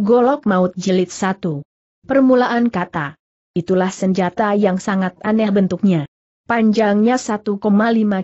Golok Maut Jilid 1. Permulaan kata. Itulah senjata yang sangat aneh bentuknya. Panjangnya 1,5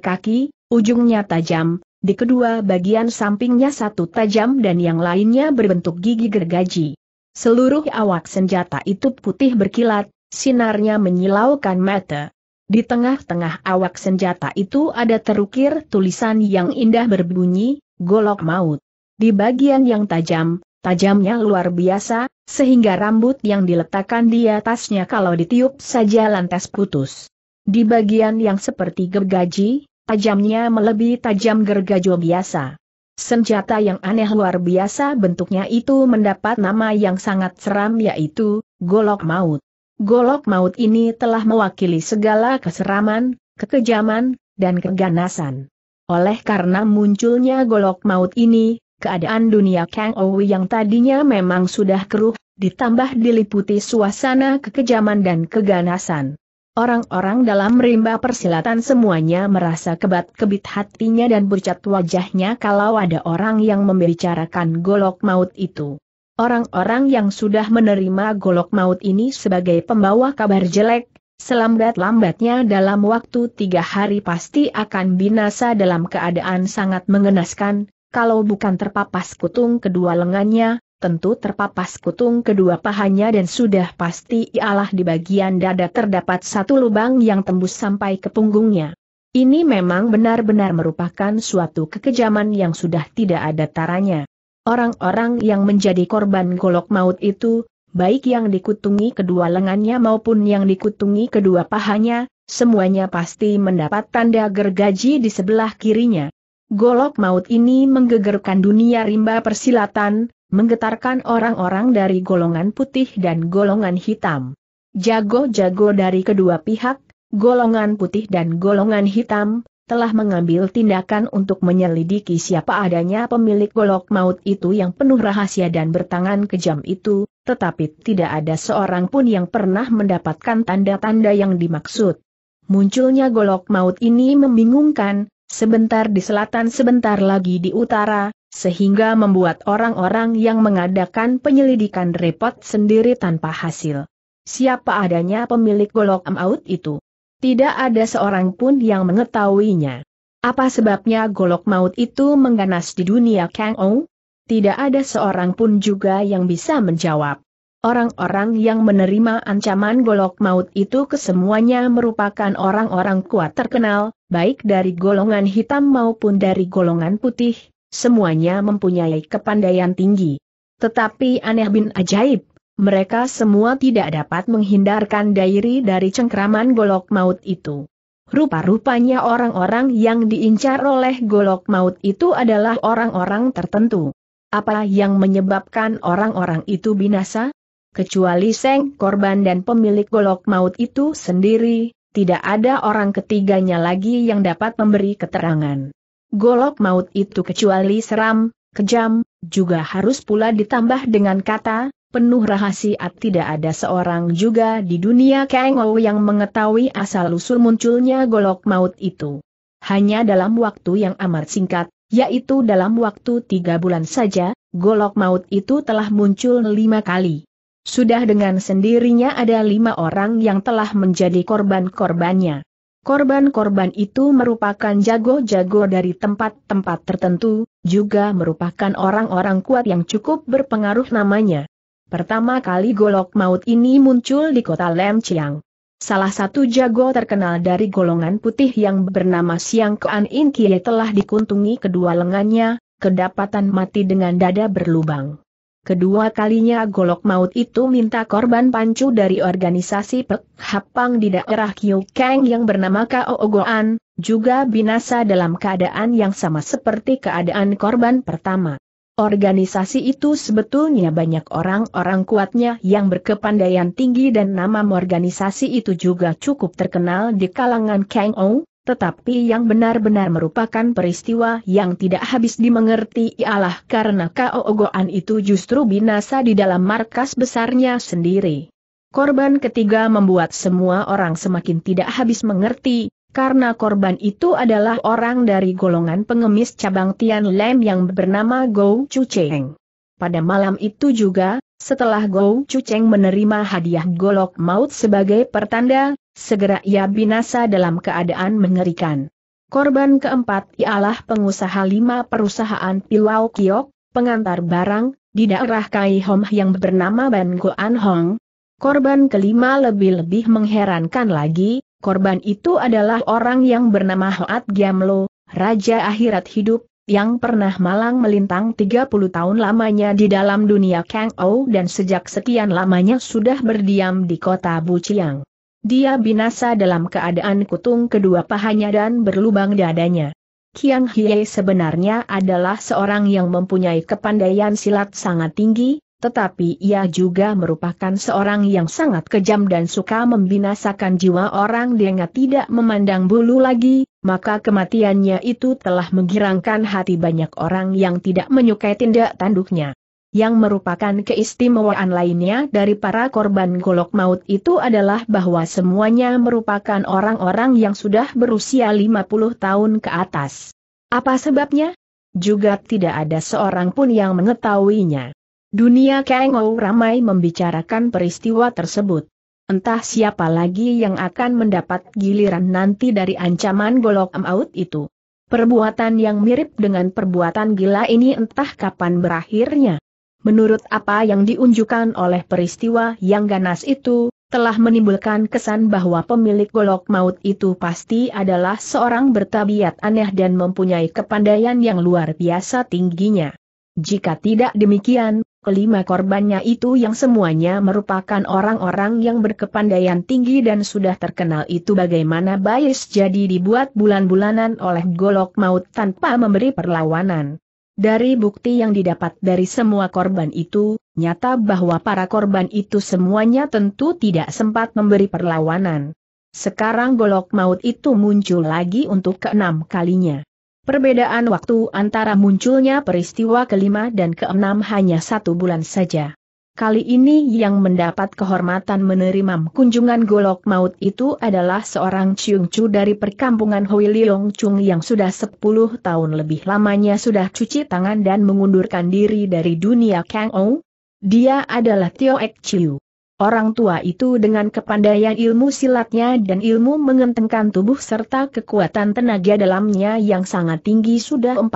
kaki, ujungnya tajam, di kedua bagian sampingnya satu tajam dan yang lainnya berbentuk gigi gergaji. Seluruh awak senjata itu putih berkilat, sinarnya menyilaukan mata. Di tengah-tengah awak senjata itu ada terukir tulisan yang indah berbunyi, Golok Maut. Di bagian yang tajam, tajamnya luar biasa, sehingga rambut yang diletakkan di atasnya kalau ditiup saja lantas putus. Di bagian yang seperti gergaji, tajamnya melebihi tajam gergajo biasa. Senjata yang aneh luar biasa bentuknya itu mendapat nama yang sangat seram yaitu, Golok Maut. Golok maut ini telah mewakili segala keseraman, kekejaman, dan keganasan. Oleh karena munculnya golok maut ini, keadaan dunia Kang Owi yang tadinya memang sudah keruh, ditambah diliputi suasana kekejaman dan keganasan. Orang-orang dalam rimba persilatan semuanya merasa kebat-kebit hatinya dan pucat wajahnya kalau ada orang yang membicarakan golok maut itu. Orang-orang yang sudah menerima golok maut ini sebagai pembawa kabar jelek, selambat-lambatnya dalam waktu 3 hari pasti akan binasa dalam keadaan sangat mengenaskan, kalau bukan terpapas kutung kedua lengannya, tentu terpapas kutung kedua pahanya dan sudah pasti ialah di bagian dada terdapat satu lubang yang tembus sampai ke punggungnya. Ini memang benar-benar merupakan suatu kekejaman yang sudah tidak ada taranya. Orang-orang yang menjadi korban golok maut itu, baik yang dikutungi kedua lengannya maupun yang dikutungi kedua pahanya, semuanya pasti mendapat tanda gergaji di sebelah kirinya. Golok maut ini menggegerkan dunia rimba persilatan, menggetarkan orang-orang dari golongan putih dan golongan hitam. Jago-jago dari kedua pihak, golongan putih dan golongan hitam, telah mengambil tindakan untuk menyelidiki siapa adanya pemilik golok maut itu yang penuh rahasia dan bertangan kejam itu, tetapi tidak ada seorang pun yang pernah mendapatkan tanda-tanda yang dimaksud. Munculnya golok maut ini membingungkan, sebentar di selatan sebentar lagi di utara, sehingga membuat orang-orang yang mengadakan penyelidikan repot sendiri tanpa hasil. Siapa adanya pemilik golok maut itu? Tidak ada seorang pun yang mengetahuinya. Apa sebabnya golok maut itu mengganas di dunia Kang Ou? Tidak ada seorang pun juga yang bisa menjawab. Orang-orang yang menerima ancaman golok maut itu kesemuanya merupakan orang-orang kuat terkenal, baik dari golongan hitam maupun dari golongan putih, semuanya mempunyai kepandaian tinggi. Tetapi aneh bin ajaib. Mereka semua tidak dapat menghindarkan diri dari cengkraman golok maut itu. Rupa-rupanya orang-orang yang diincar oleh golok maut itu adalah orang-orang tertentu. Apa yang menyebabkan orang-orang itu binasa? Kecuali Seng korban dan pemilik golok maut itu sendiri, tidak ada orang ketiganya lagi yang dapat memberi keterangan. Golok maut itu kecuali seram, kejam, juga harus pula ditambah dengan kata penuh rahasia, tidak ada seorang juga di dunia Kang Ou yang mengetahui asal-usul munculnya golok maut itu. Hanya dalam waktu yang amat singkat, yaitu dalam waktu 3 bulan saja, golok maut itu telah muncul 5 kali. Sudah dengan sendirinya ada 5 orang yang telah menjadi korban-korbannya. Korban-korban itu merupakan jago-jago dari tempat-tempat tertentu, juga merupakan orang-orang kuat yang cukup berpengaruh namanya. Pertama kali golok maut ini muncul di kota Lemciang. Salah satu jago terkenal dari golongan putih yang bernama Siang Kuan In-Kie telah dikuntungi kedua lengannya, kedapatan mati dengan dada berlubang. Kedua kalinya golok maut itu minta korban pancu dari organisasi Pek Hapang di daerah Qiu Kang yang bernama Kao Oguan, juga binasa dalam keadaan yang sama seperti keadaan korban pertama. Organisasi itu sebetulnya banyak orang-orang kuatnya yang berkepandaian tinggi dan nama organisasi itu juga cukup terkenal di kalangan Kang Ou, tetapi yang benar-benar merupakan peristiwa yang tidak habis dimengerti ialah karena Kao Oguan itu justru binasa di dalam markas besarnya sendiri. Korban ketiga membuat semua orang semakin tidak habis mengerti. Karena korban itu adalah orang dari golongan pengemis cabang Tianlem yang bernama Go Chu Cheng. Pada malam itu juga, Setelah Go Chu Cheng menerima hadiah golok maut sebagai pertanda, segera ia binasa dalam keadaan mengerikan. Korban keempat ialah pengusaha 5 perusahaan Pilau Kiok, pengantar barang, di daerah Kaihom yang bernama Ban Goan Hong. Korban kelima lebih-lebih mengherankan lagi, korban itu adalah orang yang bernama Hoat Giamlo, Raja Akhirat Hidup, yang pernah malang melintang 30 tahun lamanya di dalam dunia Kang Ou dan sejak sekian lamanya sudah berdiam di kota Bu Chiang. Dia binasa dalam keadaan kutung kedua pahanya dan berlubang dadanya. Kiang Hye sebenarnya adalah seorang yang mempunyai kepandaian silat sangat tinggi, tetapi ia juga merupakan seorang yang sangat kejam dan suka membinasakan jiwa orang dengan tidak memandang bulu lagi. Maka kematiannya itu telah menggirangkan hati banyak orang yang tidak menyukai tindak tanduknya. Yang merupakan keistimewaan lainnya dari para korban golok maut itu adalah bahwa semuanya merupakan orang-orang yang sudah berusia 50 tahun ke atas. Apa sebabnya? Juga tidak ada seorang pun yang mengetahuinya. Dunia Kang Ou ramai membicarakan peristiwa tersebut. Entah siapa lagi yang akan mendapat giliran nanti dari ancaman golok maut itu. Perbuatan yang mirip dengan perbuatan gila ini entah kapan berakhirnya. Menurut apa yang diunjukkan oleh peristiwa yang ganas itu, telah menimbulkan kesan bahwa pemilik golok maut itu pasti adalah seorang bertabiat aneh dan mempunyai kepandaian yang luar biasa tingginya. Jika tidak demikian, kelima korbannya itu yang semuanya merupakan orang-orang yang berkepandaian tinggi dan sudah terkenal itu bagaimana bias jadi dibuat bulan-bulanan oleh golok maut tanpa memberi perlawanan. Dari bukti yang didapat dari semua korban itu, nyata bahwa para korban itu semuanya tentu tidak sempat memberi perlawanan. Sekarang golok maut itu muncul lagi untuk keenam kalinya. Perbedaan waktu antara munculnya peristiwa kelima dan keenam hanya 1 bulan saja. Kali ini yang mendapat kehormatan menerima kunjungan golok maut itu adalah seorang Chung Chu dari perkampungan Hui Liong Chung yang sudah 10 tahun lebih lamanya sudah cuci tangan dan mengundurkan diri dari dunia Kang Ou. Dia adalah Tio Ek Chiu. Orang tua itu dengan kepandaian ilmu silatnya dan ilmu mengentengkan tubuh serta kekuatan tenaga dalamnya yang sangat tinggi sudah 40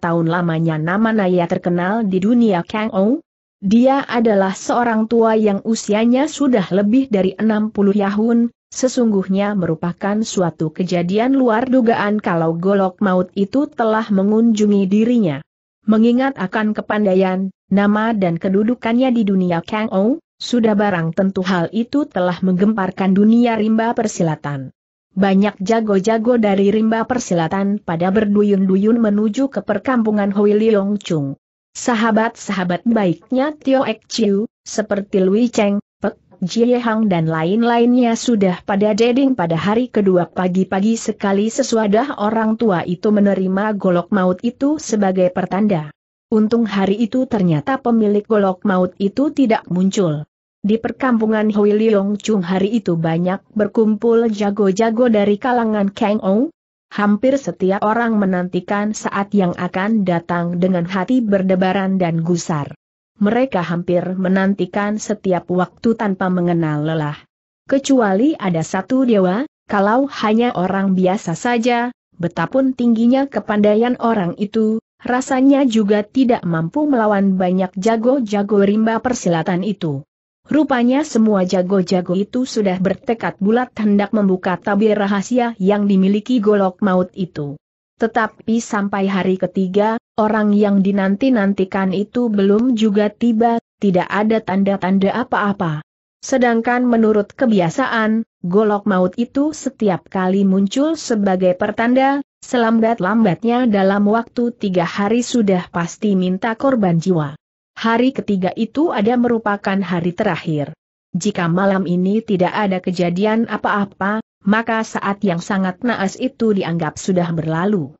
tahun lamanya nama naya terkenal di dunia Kang Ou. Dia adalah seorang tua yang usianya sudah lebih dari 60 tahun, sesungguhnya merupakan suatu kejadian luar dugaan kalau golok maut itu telah mengunjungi dirinya. Mengingat akan kepandaian, nama dan kedudukannya di dunia Kang Ou, sudah barang tentu hal itu telah menggemparkan dunia rimba persilatan. Banyak jago-jago dari rimba persilatan pada berduyun-duyun menuju ke perkampungan Hui Liong Chung. Sahabat-sahabat baiknya Tio Ek Chiu, seperti Lui Cheng, Pek, Jie Hang dan lain-lainnya sudah pada deding pada hari kedua pagi-pagi sekali sesudah orang tua itu menerima golok maut itu sebagai pertanda. Untung hari itu ternyata pemilik golok maut itu tidak muncul. Di perkampungan Hui Liong Chung hari itu banyak berkumpul jago-jago dari kalangan Kang Ou. Hampir setiap orang menantikan saat yang akan datang dengan hati berdebaran dan gusar. Mereka hampir menantikan setiap waktu tanpa mengenal lelah. Kecuali ada satu dewa, kalau hanya orang biasa saja, betapun tingginya kepandaian orang itu, rasanya juga tidak mampu melawan banyak jago-jago rimba persilatan itu. Rupanya semua jago-jago itu sudah bertekad bulat hendak membuka tabir rahasia yang dimiliki golok maut itu. Tetapi sampai hari ketiga, orang yang dinanti-nantikan itu belum juga tiba, tidak ada tanda-tanda apa-apa. Sedangkan menurut kebiasaan, golok maut itu setiap kali muncul sebagai pertanda, selambat-lambatnya dalam waktu 3 hari sudah pasti minta korban jiwa. Hari ketiga itu ada merupakan hari terakhir. Jika malam ini tidak ada kejadian apa-apa, maka saat yang sangat naas itu dianggap sudah berlalu.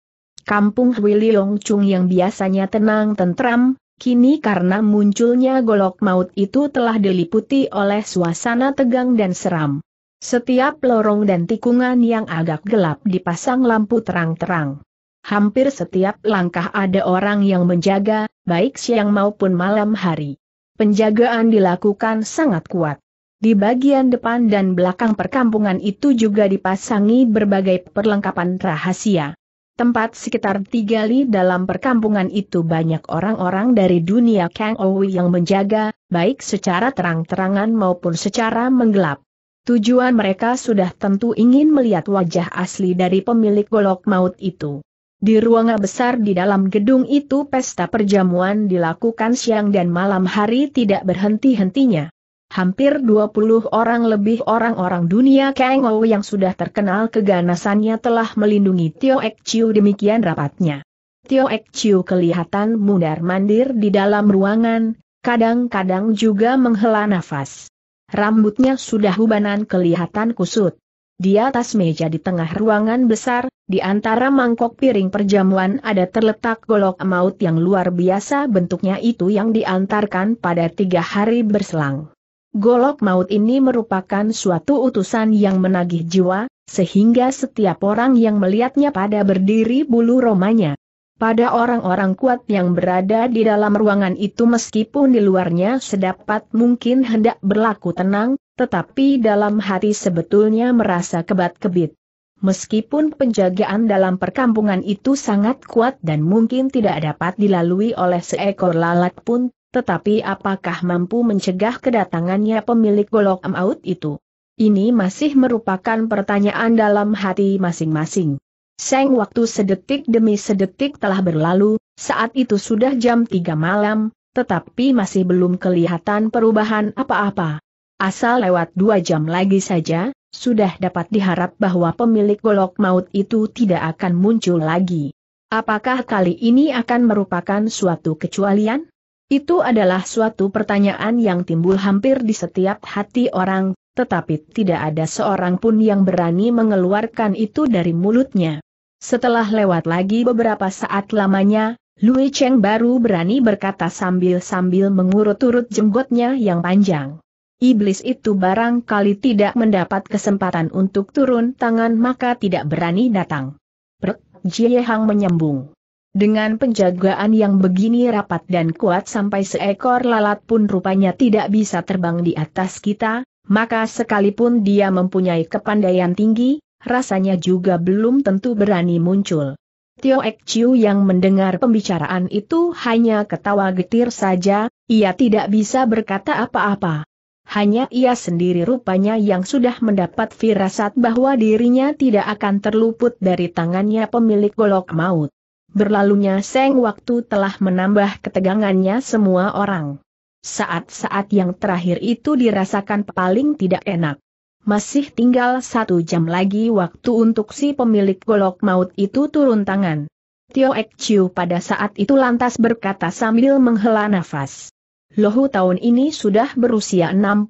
Kampung Hui Liong Chung yang biasanya tenang tentram, kini karena munculnya golok maut itu telah diliputi oleh suasana tegang dan seram. Setiap lorong dan tikungan yang agak gelap dipasang lampu terang-terang. Hampir setiap langkah ada orang yang menjaga, baik siang maupun malam hari. Penjagaan dilakukan sangat kuat. Di bagian depan dan belakang perkampungan itu juga dipasangi berbagai perlengkapan rahasia. Tempat sekitar 3 li dalam perkampungan itu banyak orang-orang dari dunia Kang Owi yang menjaga, baik secara terang-terangan maupun secara menggelap. Tujuan mereka sudah tentu ingin melihat wajah asli dari pemilik golok maut itu. Di ruangan besar di dalam gedung itu pesta perjamuan dilakukan siang dan malam hari tidak berhenti-hentinya. Hampir 20 orang lebih orang-orang dunia Kang Owi yang sudah terkenal keganasannya telah melindungi Tio Ek Chiu demikian rapatnya. Tio Ek Chiu kelihatan mundar-mandir di dalam ruangan, kadang-kadang juga menghela nafas. Rambutnya sudah ubanan kelihatan kusut. Di atas meja di tengah ruangan besar, di antara mangkok piring perjamuan ada terletak golok maut yang luar biasa bentuknya itu yang diantarkan pada 3 hari berselang. Golok maut ini merupakan suatu utusan yang menagih jiwa, sehingga setiap orang yang melihatnya pada berdiri bulu romanya. Pada orang-orang kuat yang berada di dalam ruangan itu meskipun di luarnya sedapat mungkin hendak berlaku tenang, tetapi dalam hati sebetulnya merasa kebat-kebit. Meskipun penjagaan dalam perkampungan itu sangat kuat dan mungkin tidak dapat dilalui oleh seekor lalat pun, tetapi apakah mampu mencegah kedatangannya pemilik golok maut itu? Ini masih merupakan pertanyaan dalam hati masing-masing. Seng waktu sedetik demi sedetik telah berlalu, saat itu sudah jam 3 malam, tetapi masih belum kelihatan perubahan apa-apa. Asal lewat 2 jam lagi saja, sudah dapat diharap bahwa pemilik golok maut itu tidak akan muncul lagi. Apakah kali ini akan merupakan suatu kecualian? Itu adalah suatu pertanyaan yang timbul hampir di setiap hati orang, tetapi tidak ada seorang pun yang berani mengeluarkan itu dari mulutnya. Setelah lewat lagi beberapa saat lamanya, Lui Cheng baru berani berkata sambil mengurut-urut jenggotnya yang panjang. Iblis itu barangkali tidak mendapat kesempatan untuk turun tangan maka tidak berani datang. Jie Hang menyambung. Dengan penjagaan yang begini rapat dan kuat sampai seekor lalat pun rupanya tidak bisa terbang di atas kita, maka sekalipun dia mempunyai kepandaian tinggi, rasanya juga belum tentu berani muncul. Tio Ek Chiu yang mendengar pembicaraan itu hanya ketawa getir saja, ia tidak bisa berkata apa-apa. Hanya ia sendiri rupanya yang sudah mendapat firasat bahwa dirinya tidak akan terluput dari tangannya pemilik golok maut. Berlalunya seng waktu telah menambah ketegangannya semua orang. Saat-saat yang terakhir itu dirasakan paling tidak enak. Masih tinggal 1 jam lagi waktu untuk si pemilik golok maut itu turun tangan. Tio Ek Chiu pada saat itu lantas berkata sambil menghela nafas. Lohu tahun ini sudah berusia 65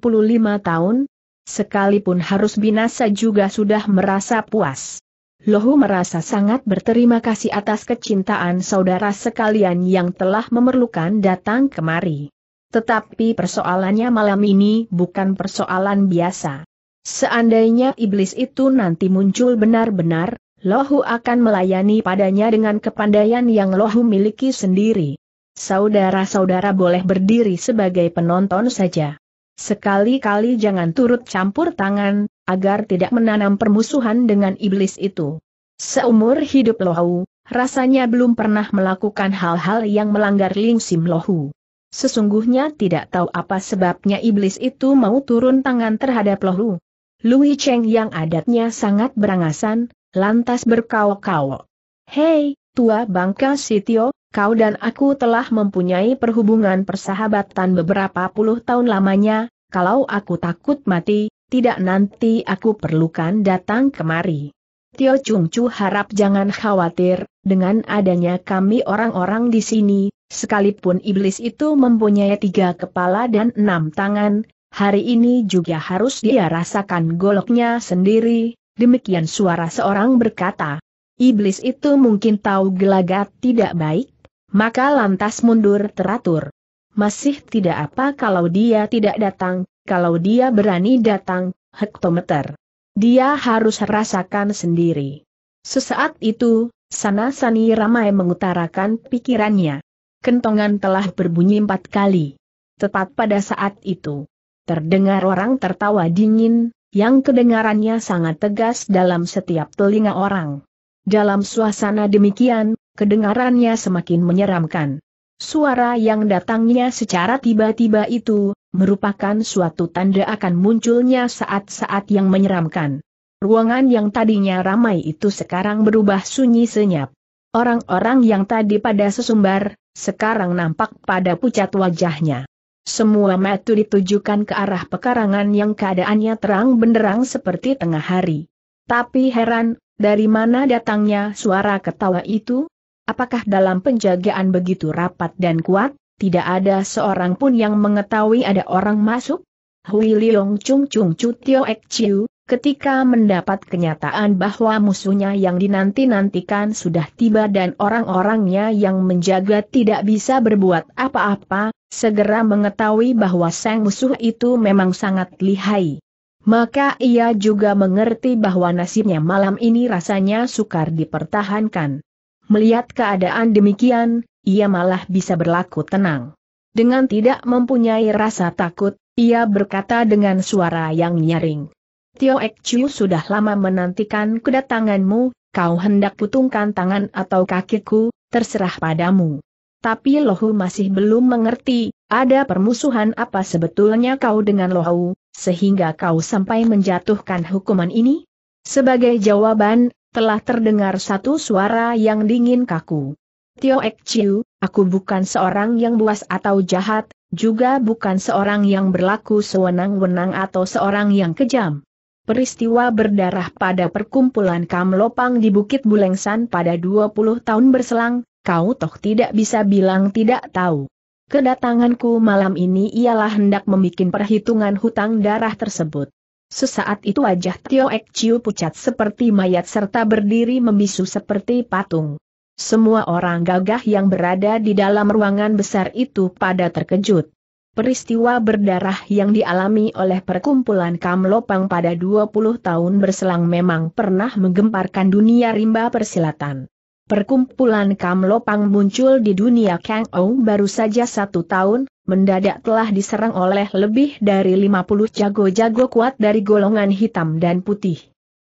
tahun, sekalipun harus binasa juga sudah merasa puas. Lohu merasa sangat berterima kasih atas kecintaan saudara sekalian yang telah memerlukan datang kemari. Tetapi persoalannya malam ini bukan persoalan biasa. Seandainya iblis itu nanti muncul benar-benar, Lohu akan melayani padanya dengan kepandaian yang Lohu miliki sendiri. Saudara-saudara boleh berdiri sebagai penonton saja. Sekali-kali jangan turut campur tangan, agar tidak menanam permusuhan dengan iblis itu. Seumur hidup Lohu, rasanya belum pernah melakukan hal-hal yang melanggar lingsim Lohu. Sesungguhnya tidak tahu apa sebabnya iblis itu mau turun tangan terhadap Lohu. Lui Cheng yang adatnya sangat berangasan, lantas berkaok-kaok. Hei, tua bangka Sitio, kau dan aku telah mempunyai perhubungan persahabatan beberapa puluh tahun lamanya, kalau aku takut mati, tidak nanti aku perlukan datang kemari. Tio Chung Chu harap jangan khawatir, dengan adanya kami orang-orang di sini, sekalipun iblis itu mempunyai 3 kepala dan 6 tangan, hari ini juga harus dia rasakan goloknya sendiri, demikian suara seorang berkata. Iblis itu mungkin tahu gelagat tidak baik, maka lantas mundur teratur. Masih tidak apa kalau dia tidak datang, kalau dia berani datang, hektometer. Dia harus rasakan sendiri. Sesaat itu, sana-sani ramai mengutarakan pikirannya. Kentongan telah berbunyi 4 kali. Tepat pada saat itu, terdengar orang tertawa dingin, yang kedengarannya sangat tegas dalam setiap telinga orang. Dalam suasana demikian, kedengarannya semakin menyeramkan. Suara yang datangnya secara tiba-tiba itu, merupakan suatu tanda akan munculnya saat-saat yang menyeramkan. Ruangan yang tadinya ramai itu sekarang berubah sunyi senyap. Orang-orang yang tadi pada sesumbar, sekarang nampak pada pucat wajahnya. Semua mata ditujukan ke arah pekarangan yang keadaannya terang benderang seperti tengah hari. Tapi heran, dari mana datangnya suara ketawa itu? Apakah dalam penjagaan begitu rapat dan kuat, tidak ada seorang pun yang mengetahui ada orang masuk? Hui Liong Chung Chung Chu Tio Ek Chiu, ketika mendapat kenyataan bahwa musuhnya yang dinanti-nantikan sudah tiba dan orang-orangnya yang menjaga tidak bisa berbuat apa-apa, segera mengetahui bahwa sang musuh itu memang sangat lihai. Maka ia juga mengerti bahwa nasibnya malam ini rasanya sukar dipertahankan. Melihat keadaan demikian, ia malah bisa berlaku tenang. Dengan tidak mempunyai rasa takut, ia berkata dengan suara yang nyaring, "Tio Ek Chiu sudah lama menantikan kedatanganmu, kau hendak putungkan tangan atau kakiku, terserah padamu." Tapi Lohu masih belum mengerti, ada permusuhan apa sebetulnya kau dengan Lohu, sehingga kau sampai menjatuhkan hukuman ini? Sebagai jawaban, telah terdengar satu suara yang dingin kaku. "Tio Ek Chiu, aku bukan seorang yang buas atau jahat, juga bukan seorang yang berlaku sewenang-wenang atau seorang yang kejam." Peristiwa berdarah pada perkumpulan Kam Lopang di Bukit Bulengsan pada 20 tahun berselang, kau toh tidak bisa bilang tidak tahu. Kedatanganku malam ini ialah hendak membuat perhitungan hutang darah tersebut. Sesaat itu wajah Tio Ek Chiu pucat seperti mayat serta berdiri membisu seperti patung. Semua orang gagah yang berada di dalam ruangan besar itu pada terkejut. Peristiwa berdarah yang dialami oleh perkumpulan Kam Lopang pada 20 tahun berselang memang pernah menggemparkan dunia rimba persilatan. Perkumpulan Kam Lopang muncul di dunia Kang Ou baru saja 1 tahun, mendadak telah diserang oleh lebih dari 50 jago-jago kuat dari golongan hitam dan putih.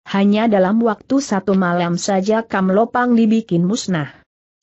Hanya dalam waktu 1 malam saja Kam Lopang dibikin musnah.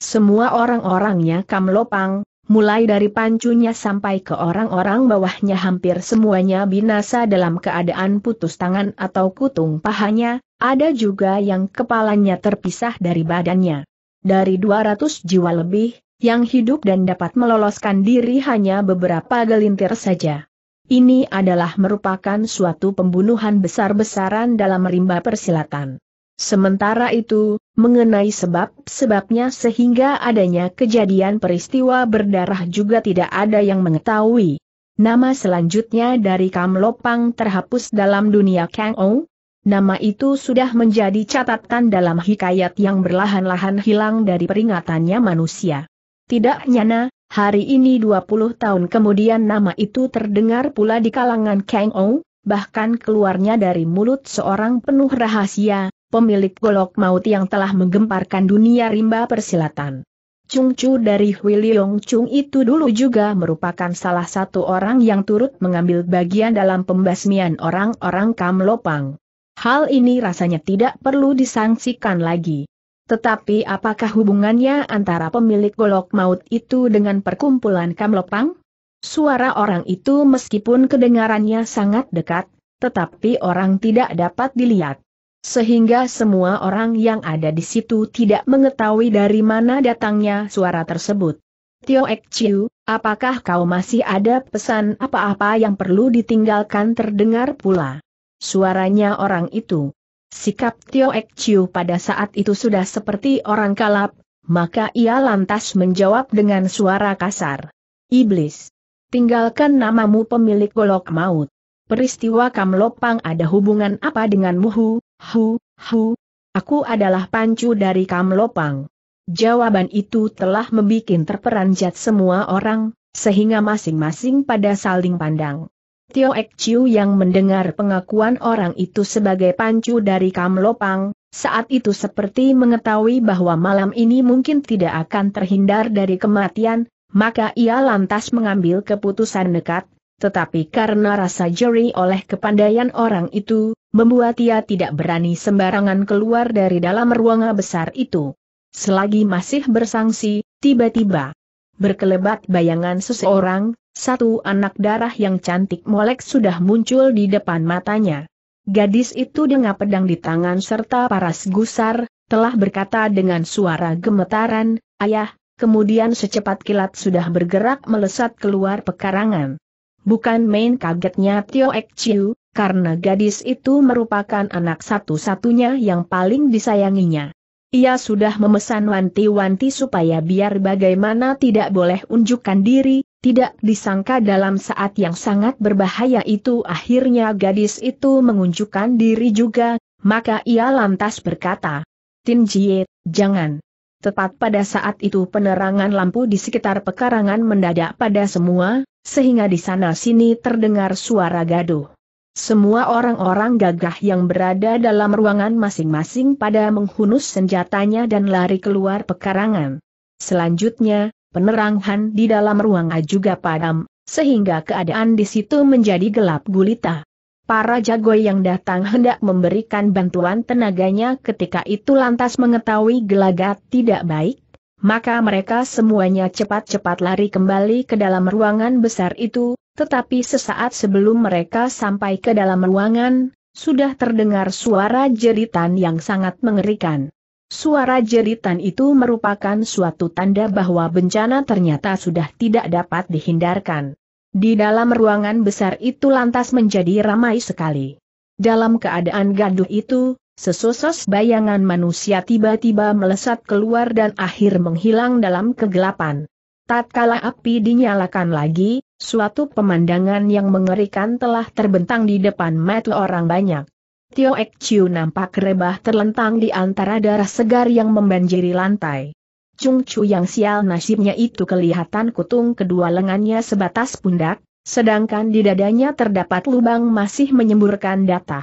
Semua orang-orangnya Kam Lopang, mulai dari pancunya sampai ke orang-orang bawahnya hampir semuanya binasa dalam keadaan putus tangan atau kutung pahanya. Ada juga yang kepalanya terpisah dari badannya. Dari 200 jiwa lebih, yang hidup dan dapat meloloskan diri hanya beberapa gelintir saja. Ini adalah merupakan suatu pembunuhan besar-besaran dalam rimba persilatan. Sementara itu, mengenai sebab-sebabnya sehingga adanya kejadian peristiwa berdarah juga tidak ada yang mengetahui. Nama selanjutnya dari Kam Lopang terhapus dalam dunia Kang Ou. Nama itu sudah menjadi catatan dalam hikayat yang berlahan-lahan hilang dari peringatannya manusia. Tidak nyana, hari ini 20 tahun kemudian nama itu terdengar pula di kalangan Kang Ou, bahkan keluarnya dari mulut seorang penuh rahasia, pemilik golok maut yang telah menggemparkan dunia rimba persilatan. Chung Chu dari Hui Liong Chung itu dulu juga merupakan salah satu orang yang turut mengambil bagian dalam pembasmian orang-orang Kam Lopang. Hal ini rasanya tidak perlu disangsikan lagi. Tetapi apakah hubungannya antara pemilik golok maut itu dengan perkumpulan Kam Lopang? Suara orang itu meskipun kedengarannya sangat dekat, tetapi orang tidak dapat dilihat. Sehingga semua orang yang ada di situ tidak mengetahui dari mana datangnya suara tersebut. "Tio Ek Chiu, apakah kau masih ada pesan apa-apa yang perlu ditinggalkan?" terdengar pula suaranya orang itu. Sikap Tio Ek Chiu pada saat itu sudah seperti orang kalap, maka ia lantas menjawab dengan suara kasar, "Iblis, tinggalkan namamu pemilik golok maut. Peristiwa Kam Lopang ada hubungan apa denganmu?" Aku adalah pancu dari Kam Lopang." Jawaban itu telah membuat terperanjat semua orang, sehingga masing-masing pada saling pandang. Tio Ek Chiu yang mendengar pengakuan orang itu sebagai pancu dari Kam Lopang, saat itu seperti mengetahui bahwa malam ini mungkin tidak akan terhindar dari kematian, maka ia lantas mengambil keputusan nekat, tetapi karena rasa jeri oleh kepandaian orang itu, membuat ia tidak berani sembarangan keluar dari dalam ruangan besar itu. Selagi masih bersangsi, tiba-tiba berkelebat bayangan seseorang, satu anak darah yang cantik molek sudah muncul di depan matanya. Gadis itu dengan pedang di tangan serta paras gusar, telah berkata dengan suara gemetaran, "Ayah!" Kemudian secepat kilat sudah bergerak melesat keluar pekarangan. Bukan main kagetnya Tio Ek Chiu, karena gadis itu merupakan anak satu-satunya yang paling disayanginya. Ia sudah memesan wanti-wanti supaya biar bagaimana tidak boleh unjukkan diri, tidak disangka dalam saat yang sangat berbahaya itu akhirnya gadis itu mengunjukkan diri juga, maka ia lantas berkata, "Tin Jie, jangan!" Tepat pada saat itu penerangan lampu di sekitar pekarangan mendadak pada semua, sehingga di sana-sini terdengar suara gaduh. Semua orang-orang gagah yang berada dalam ruangan masing-masing pada menghunus senjatanya dan lari keluar pekarangan. Selanjutnya, penerangan di dalam ruangan juga padam, sehingga keadaan di situ menjadi gelap gulita. Para jago yang datang hendak memberikan bantuan tenaganya ketika itu lantas mengetahui gelagat tidak baik, maka mereka semuanya cepat-cepat lari kembali ke dalam ruangan besar itu, tetapi sesaat sebelum mereka sampai ke dalam ruangan, sudah terdengar suara jeritan yang sangat mengerikan. Suara jeritan itu merupakan suatu tanda bahwa bencana ternyata sudah tidak dapat dihindarkan. Di dalam ruangan besar itu lantas menjadi ramai sekali. Dalam keadaan gaduh itu, sesosok bayangan manusia tiba-tiba melesat keluar dan akhir menghilang dalam kegelapan. Tatkala api dinyalakan lagi, suatu pemandangan yang mengerikan telah terbentang di depan mata orang banyak. Tio Ek Chiu nampak rebah terlentang di antara darah segar yang membanjiri lantai. Chung Chu yang sial nasibnya itu kelihatan kutung kedua lengannya sebatas pundak, sedangkan di dadanya terdapat lubang masih menyemburkan darah.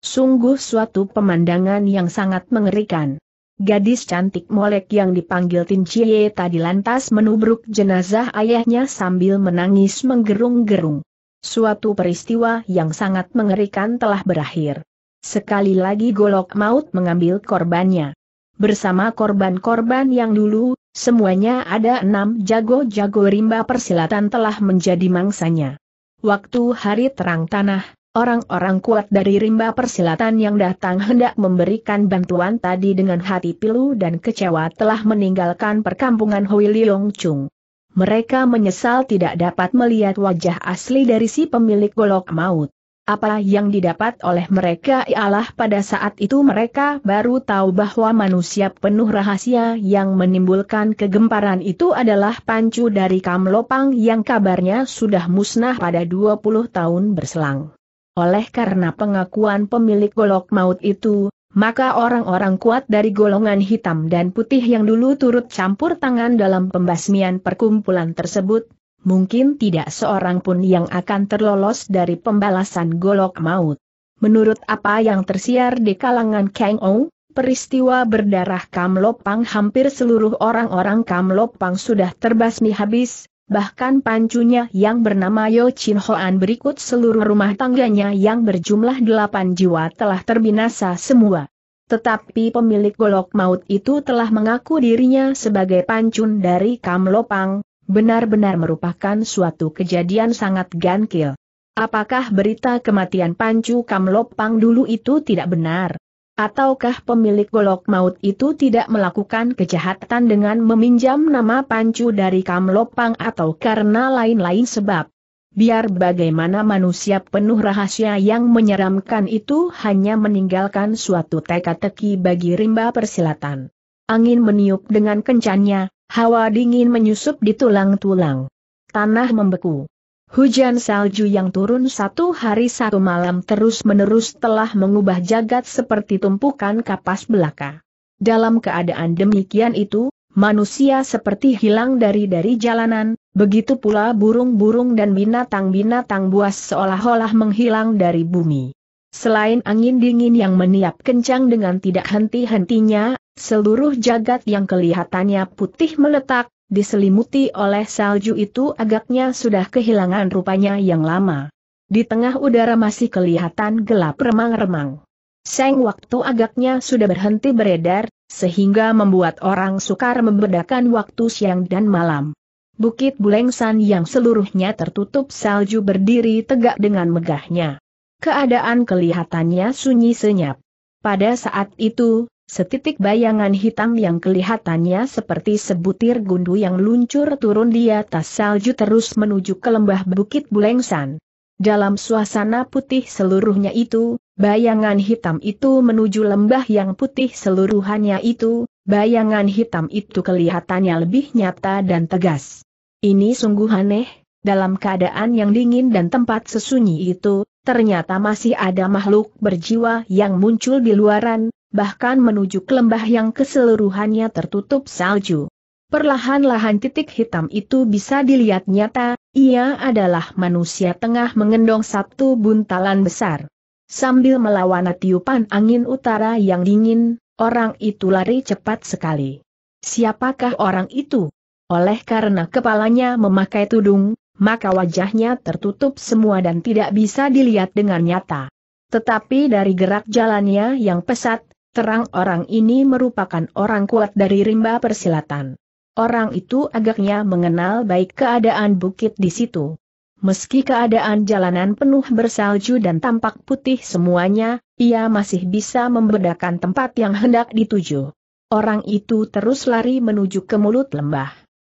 Sungguh suatu pemandangan yang sangat mengerikan. Gadis cantik molek yang dipanggil Tin Jie tadi lantas menubruk jenazah ayahnya sambil menangis menggerung-gerung. Suatu peristiwa yang sangat mengerikan telah berakhir. Sekali lagi Golok Maut mengambil korbannya. Bersama korban-korban yang dulu, semuanya ada 6 jago-jago rimba persilatan telah menjadi mangsanya. Waktu hari terang tanah, orang-orang kuat dari rimba persilatan yang datang hendak memberikan bantuan tadi dengan hati pilu dan kecewa telah meninggalkan perkampungan Hui Liong Chung. Mereka menyesal tidak dapat melihat wajah asli dari si pemilik Golok Maut. Apa yang didapat oleh mereka ialah pada saat itu mereka baru tahu bahwa manusia penuh rahasia yang menimbulkan kegemparan itu adalah pancu dari Kam Lopang yang kabarnya sudah musnah pada 20 tahun berselang. Oleh karena pengakuan pemilik Golok Maut itu, maka orang-orang kuat dari golongan hitam dan putih yang dulu turut campur tangan dalam pembasmian perkumpulan tersebut, mungkin tidak seorang pun yang akan terlolos dari pembalasan Golok Maut. Menurut apa yang tersiar di kalangan Kang Owi, peristiwa berdarah Kam Lopang hampir seluruh orang-orang Kam Lopang sudah terbasmi habis, bahkan pancunya yang bernama Yo Chin Hoan berikut seluruh rumah tangganya yang berjumlah 8 jiwa telah terbinasa semua. Tetapi pemilik Golok Maut itu telah mengaku dirinya sebagai pancun dari Kam Lopang. Benar-benar merupakan suatu kejadian sangat ganjil. Apakah berita kematian pancu Kam Lopang dulu itu tidak benar? Ataukah pemilik Golok Maut itu tidak melakukan kejahatan dengan meminjam nama pancu dari Kam Lopang atau karena lain-lain sebab? Biar bagaimana manusia penuh rahasia yang menyeramkan itu hanya meninggalkan suatu teka-teki bagi rimba persilatan. Angin meniup dengan kencannya. Hawa dingin menyusup di tulang-tulang. Tanah membeku. Hujan salju yang turun satu hari satu malam terus-menerus telah mengubah jagat seperti tumpukan kapas belaka. Dalam keadaan demikian itu, manusia seperti hilang dari jalanan, begitu pula burung-burung dan binatang-binatang buas seolah-olah menghilang dari bumi. Selain angin dingin yang meniup kencang dengan tidak henti-hentinya, seluruh jagat yang kelihatannya putih meletak, diselimuti oleh salju itu agaknya sudah kehilangan rupanya yang lama. Di tengah udara masih kelihatan gelap remang-remang. Seng waktu agaknya sudah berhenti beredar, sehingga membuat orang sukar membedakan waktu siang dan malam. Bukit Bulengsan yang seluruhnya tertutup salju berdiri tegak dengan megahnya. Keadaan kelihatannya sunyi senyap. Pada saat itu, setitik bayangan hitam yang kelihatannya seperti sebutir gundu yang luncur turun di atas salju terus menuju ke lembah Bukit Bulengsan. Dalam suasana putih seluruhnya itu, bayangan hitam itu menuju lembah yang putih seluruhannya itu, bayangan hitam itu kelihatannya lebih nyata dan tegas. Ini sungguh aneh, dalam keadaan yang dingin dan tempat sesunyi itu, ternyata masih ada makhluk berjiwa yang muncul di luaran, bahkan menuju ke lembah yang keseluruhannya tertutup salju. Perlahan-lahan titik hitam itu bisa dilihat nyata, ia adalah manusia tengah mengendong satu buntalan besar. Sambil melawan tiupan angin utara yang dingin, orang itu lari cepat sekali. Siapakah orang itu? Oleh karena kepalanya memakai tudung, maka wajahnya tertutup semua dan tidak bisa dilihat dengan nyata. Tetapi dari gerak jalannya yang pesat, terang orang ini merupakan orang kuat dari rimba persilatan. Orang itu agaknya mengenal baik keadaan bukit di situ. Meski keadaan jalanan penuh bersalju dan tampak putih semuanya, ia masih bisa membedakan tempat yang hendak dituju. Orang itu terus lari menuju ke mulut lembah.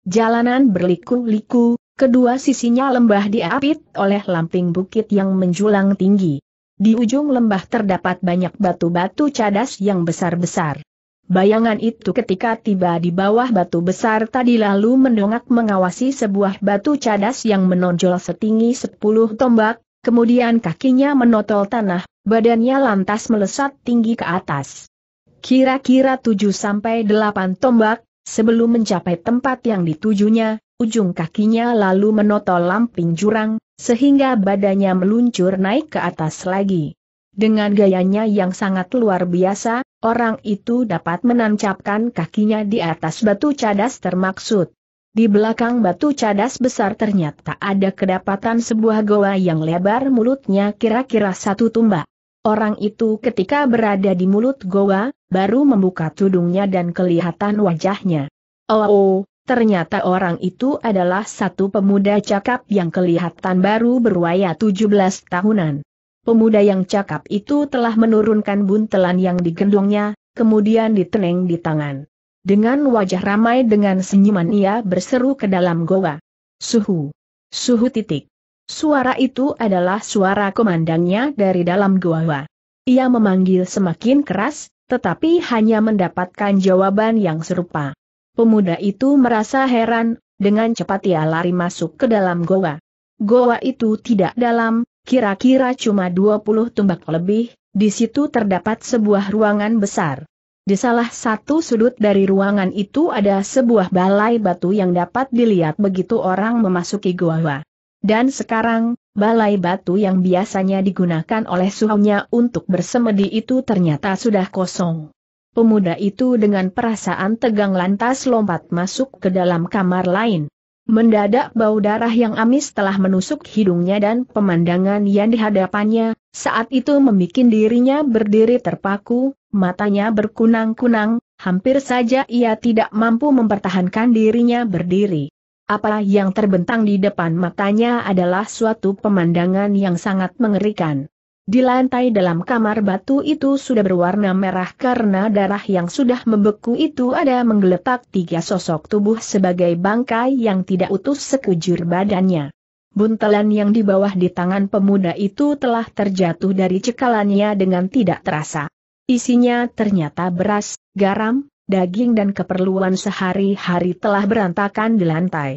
Jalanan berliku-liku, kedua sisinya lembah diapit oleh lamping bukit yang menjulang tinggi. Di ujung lembah terdapat banyak batu-batu cadas yang besar-besar. Bayangan itu ketika tiba di bawah batu besar tadi lalu mendongak mengawasi sebuah batu cadas yang menonjol setinggi 10 tombak, kemudian kakinya menotol tanah, badannya lantas melesat tinggi ke atas. Kira-kira 7 sampai 8 tombak, sebelum mencapai tempat yang ditujunya, ujung kakinya lalu menotol lamping jurang, sehingga badannya meluncur naik ke atas lagi. Dengan gayanya yang sangat luar biasa, orang itu dapat menancapkan kakinya di atas batu cadas termaksud. Di belakang batu cadas besar ternyata ada kedapatan sebuah goa yang lebar mulutnya kira-kira 1 tombak. Orang itu ketika berada di mulut goa, baru membuka tudungnya dan kelihatan wajahnya. Oh, ternyata orang itu adalah satu pemuda cakap yang kelihatan baru berwaya 17 tahunan. Pemuda yang cakap itu telah menurunkan buntelan yang digendongnya, kemudian diteneng di tangan. Dengan wajah ramai dengan senyuman ia berseru ke dalam goa. Suhu! Suhu titik! Suara itu adalah suara komandannya dari dalam goa. Ia memanggil semakin keras, tetapi hanya mendapatkan jawaban yang serupa. Pemuda itu merasa heran, dengan cepat ia lari masuk ke dalam goa. Goa itu tidak dalam. Kira-kira cuma 20 tombak lebih, di situ terdapat sebuah ruangan besar. Di salah satu sudut dari ruangan itu ada sebuah balai batu yang dapat dilihat begitu orang memasuki goa. Dan sekarang, balai batu yang biasanya digunakan oleh suhunya untuk bersemedi itu ternyata sudah kosong. Pemuda itu dengan perasaan tegang lantas lompat masuk ke dalam kamar lain. Mendadak bau darah yang amis telah menusuk hidungnya dan pemandangan yang dihadapannya, saat itu membuat dirinya berdiri terpaku, matanya berkunang-kunang, hampir saja ia tidak mampu mempertahankan dirinya berdiri. Apa yang terbentang di depan matanya adalah suatu pemandangan yang sangat mengerikan. Di lantai dalam kamar batu itu sudah berwarna merah karena darah yang sudah membeku itu ada menggeletak 3 sosok tubuh sebagai bangkai yang tidak utuh sekujur badannya. Buntelan yang di bawah di tangan pemuda itu telah terjatuh dari cekalannya dengan tidak terasa. Isinya ternyata beras, garam, daging dan keperluan sehari-hari telah berantakan di lantai.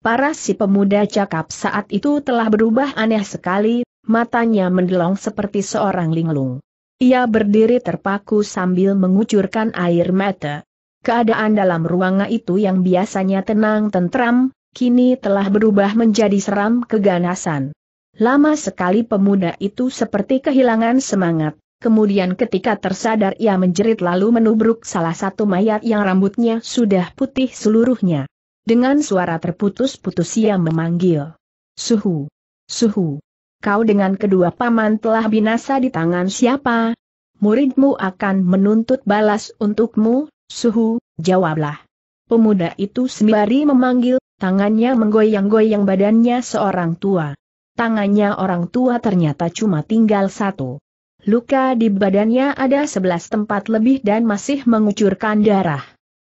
Paras si pemuda cakap saat itu telah berubah aneh sekali, matanya mendelong seperti seorang linglung. Ia berdiri terpaku sambil mengucurkan air mata. Keadaan dalam ruangan itu yang biasanya tenang tentram, kini telah berubah menjadi seram keganasan. Lama sekali pemuda itu seperti kehilangan semangat. Kemudian ketika tersadar ia menjerit lalu menubruk salah satu mayat yang rambutnya sudah putih seluruhnya. Dengan suara terputus-putus ia memanggil. Suhu! Suhu! Kau dengan kedua paman telah binasa di tangan siapa? Muridmu akan menuntut balas untukmu, Suhu, jawablah. Pemuda itu sembari memanggil, tangannya menggoyang-goyang badannya seorang tua. Tangannya orang tua ternyata cuma tinggal satu. Luka di badannya ada 11 tempat lebih dan masih mengucurkan darah.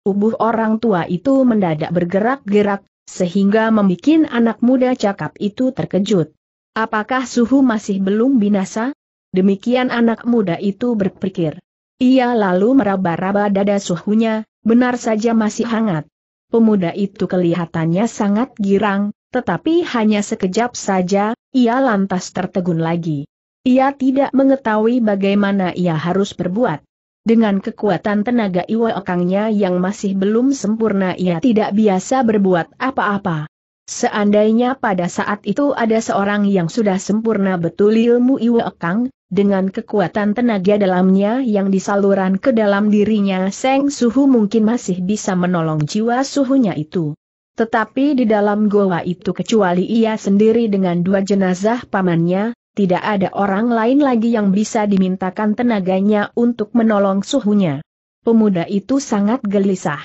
Tubuh orang tua itu mendadak bergerak-gerak, sehingga membuat anak muda cakap itu terkejut. Apakah Suhu masih belum binasa? Demikian anak muda itu berpikir. Ia lalu meraba-raba dada Suhunya, benar saja masih hangat. Pemuda itu kelihatannya sangat girang, tetapi hanya sekejap saja, ia lantas tertegun lagi. Ia tidak mengetahui bagaimana ia harus berbuat. Dengan kekuatan tenaga iwakangnya yang masih belum sempurna ia tidak biasa berbuat apa-apa. Seandainya pada saat itu ada seorang yang sudah sempurna betul ilmu iwakang, dengan kekuatan tenaga dalamnya yang disalurkan ke dalam dirinya Seng Suhu mungkin masih bisa menolong jiwa Suhunya itu. Tetapi di dalam goa itu kecuali ia sendiri dengan 2 jenazah pamannya, tidak ada orang lain lagi yang bisa dimintakan tenaganya untuk menolong Suhunya. Pemuda itu sangat gelisah.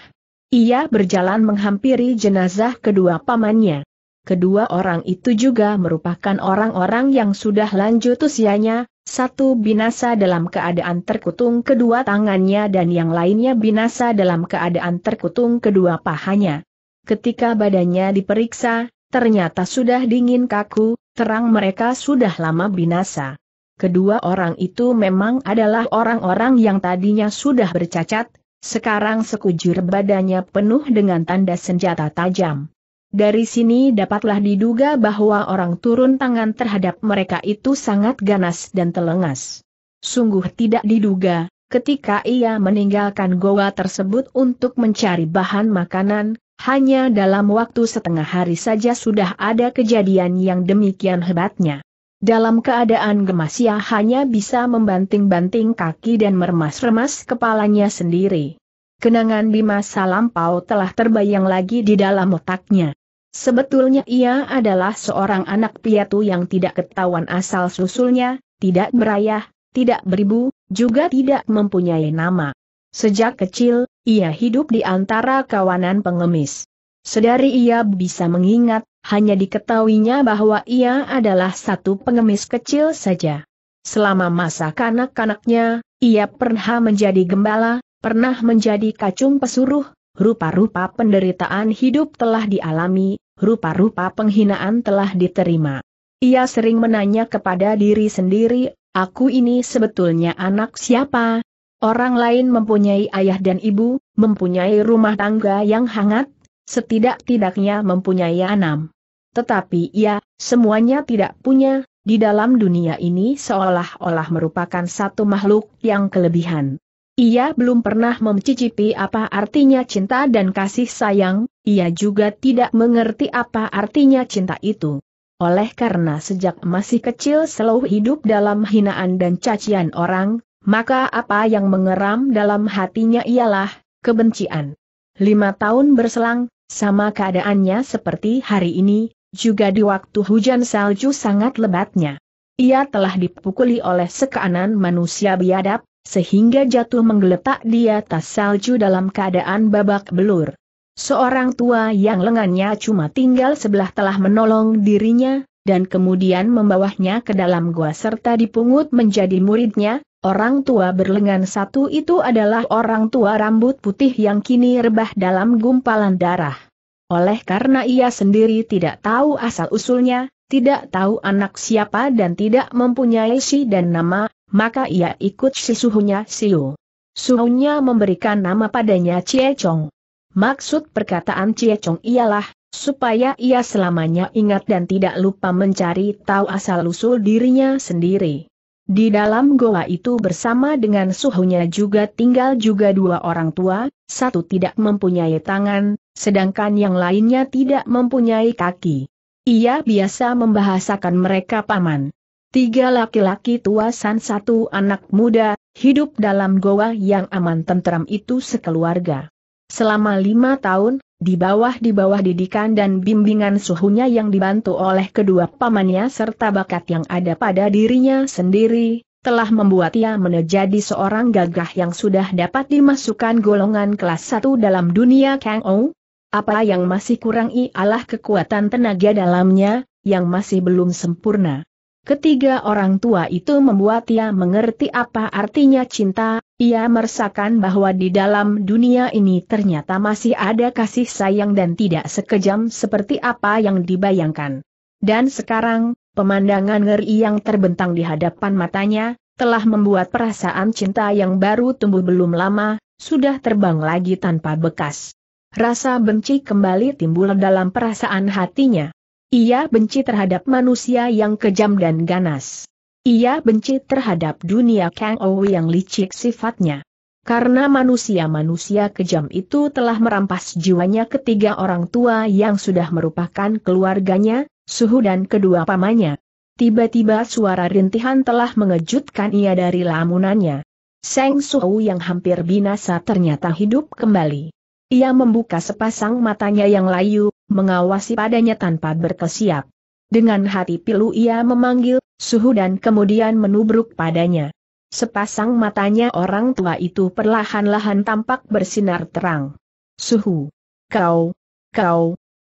Ia berjalan menghampiri jenazah kedua pamannya. Kedua orang itu juga merupakan orang-orang yang sudah lanjut usianya, satu binasa dalam keadaan terkutung kedua tangannya dan yang lainnya binasa dalam keadaan terkutung kedua pahanya. Ketika badannya diperiksa, ternyata sudah dingin kaku, terang mereka sudah lama binasa. Kedua orang itu memang adalah orang-orang yang tadinya sudah bercacat, sekarang sekujur badannya penuh dengan tanda senjata tajam. Dari sini dapatlah diduga bahwa orang turun tangan terhadap mereka itu sangat ganas dan telengas. Sungguh tidak diduga, ketika ia meninggalkan goa tersebut untuk mencari bahan makanan, hanya dalam waktu setengah hari saja sudah ada kejadian yang demikian hebatnya. Dalam keadaan gemas ia hanya bisa membanting-banting kaki dan meremas-remas kepalanya sendiri. Kenangan di masa lampau telah terbayang lagi di dalam otaknya. Sebetulnya ia adalah seorang anak piatu yang tidak ketahuan asal-usulnya, tidak berayah, tidak beribu, juga tidak mempunyai nama. Sejak kecil, ia hidup di antara kawanan pengemis. Sedari ia bisa mengingat, hanya diketahuinya bahwa ia adalah satu pengemis kecil saja. Selama masa kanak-kanaknya, ia pernah menjadi gembala, pernah menjadi kacung pesuruh, rupa-rupa penderitaan hidup telah dialami, rupa-rupa penghinaan telah diterima. Ia sering menanya kepada diri sendiri, aku ini sebetulnya anak siapa? Orang lain mempunyai ayah dan ibu, mempunyai rumah tangga yang hangat, setidak-tidaknya mempunyai 6. Tetapi ia, semuanya tidak punya, di dalam dunia ini seolah-olah merupakan satu makhluk yang kelebihan. Ia belum pernah mencicipi apa artinya cinta dan kasih sayang, ia juga tidak mengerti apa artinya cinta itu. Oleh karena sejak masih kecil selalu hidup dalam hinaan dan cacian orang, maka apa yang mengeram dalam hatinya ialah kebencian. 5 tahun berselang, sama keadaannya seperti hari ini, juga di waktu hujan salju sangat lebatnya. Ia telah dipukuli oleh sekanan manusia biadab, sehingga jatuh menggeletak di atas salju dalam keadaan babak belur. Seorang tua yang lengannya cuma tinggal sebelah telah menolong dirinya, dan kemudian membawanya ke dalam gua serta dipungut menjadi muridnya. Orang tua berlengan satu itu adalah orang tua rambut putih yang kini rebah dalam gumpalan darah. Oleh karena ia sendiri tidak tahu asal-usulnya, tidak tahu anak siapa dan tidak mempunyai si dan nama, maka ia ikut si Suhunya Siu. Suhunya memberikan nama padanya Chie Chong. Maksud perkataan Chie Chong ialah, supaya ia selamanya ingat dan tidak lupa mencari tahu asal-usul dirinya sendiri. Di dalam goa itu bersama dengan Suhunya juga tinggal juga 2 orang tua, satu tidak mempunyai tangan, sedangkan yang lainnya tidak mempunyai kaki. Ia biasa membahasakan mereka paman. 3 laki-laki tua dan 1 anak muda, hidup dalam goa yang aman tentram itu sekeluarga. Selama 5 tahun, di bawah didikan dan bimbingan suhunya yang dibantu oleh kedua pamannya serta bakat yang ada pada dirinya sendiri, telah membuat ia menjadi seorang gagah yang sudah dapat dimasukkan golongan kelas 1 dalam dunia Kang Ou. Apa yang masih kurang ialah kekuatan tenaga dalamnya, yang masih belum sempurna. Ketiga orang tua itu membuat ia mengerti apa artinya cinta, ia merasakan bahwa di dalam dunia ini ternyata masih ada kasih sayang dan tidak sekejam seperti apa yang dibayangkan. Dan sekarang, pemandangan ngeri yang terbentang di hadapan matanya, telah membuat perasaan cinta yang baru tumbuh belum lama, sudah terbang lagi tanpa bekas. Rasa benci kembali timbul dalam perasaan hatinya. Ia benci terhadap manusia yang kejam dan ganas. Ia benci terhadap dunia Kang Owi yang licik sifatnya. Karena manusia-manusia kejam itu telah merampas jiwanya. Ketiga orang tua yang sudah merupakan keluarganya, Suhu dan kedua pamannya. Tiba-tiba suara rintihan telah mengejutkan ia dari lamunannya. Sang Suhu yang hampir binasa ternyata hidup kembali. Ia membuka sepasang matanya yang layu, mengawasi padanya tanpa berkesiap. Dengan hati pilu ia memanggil, Suhu dan kemudian menubruk padanya. Sepasang matanya orang tua itu perlahan-lahan tampak bersinar terang. Suhu, kau,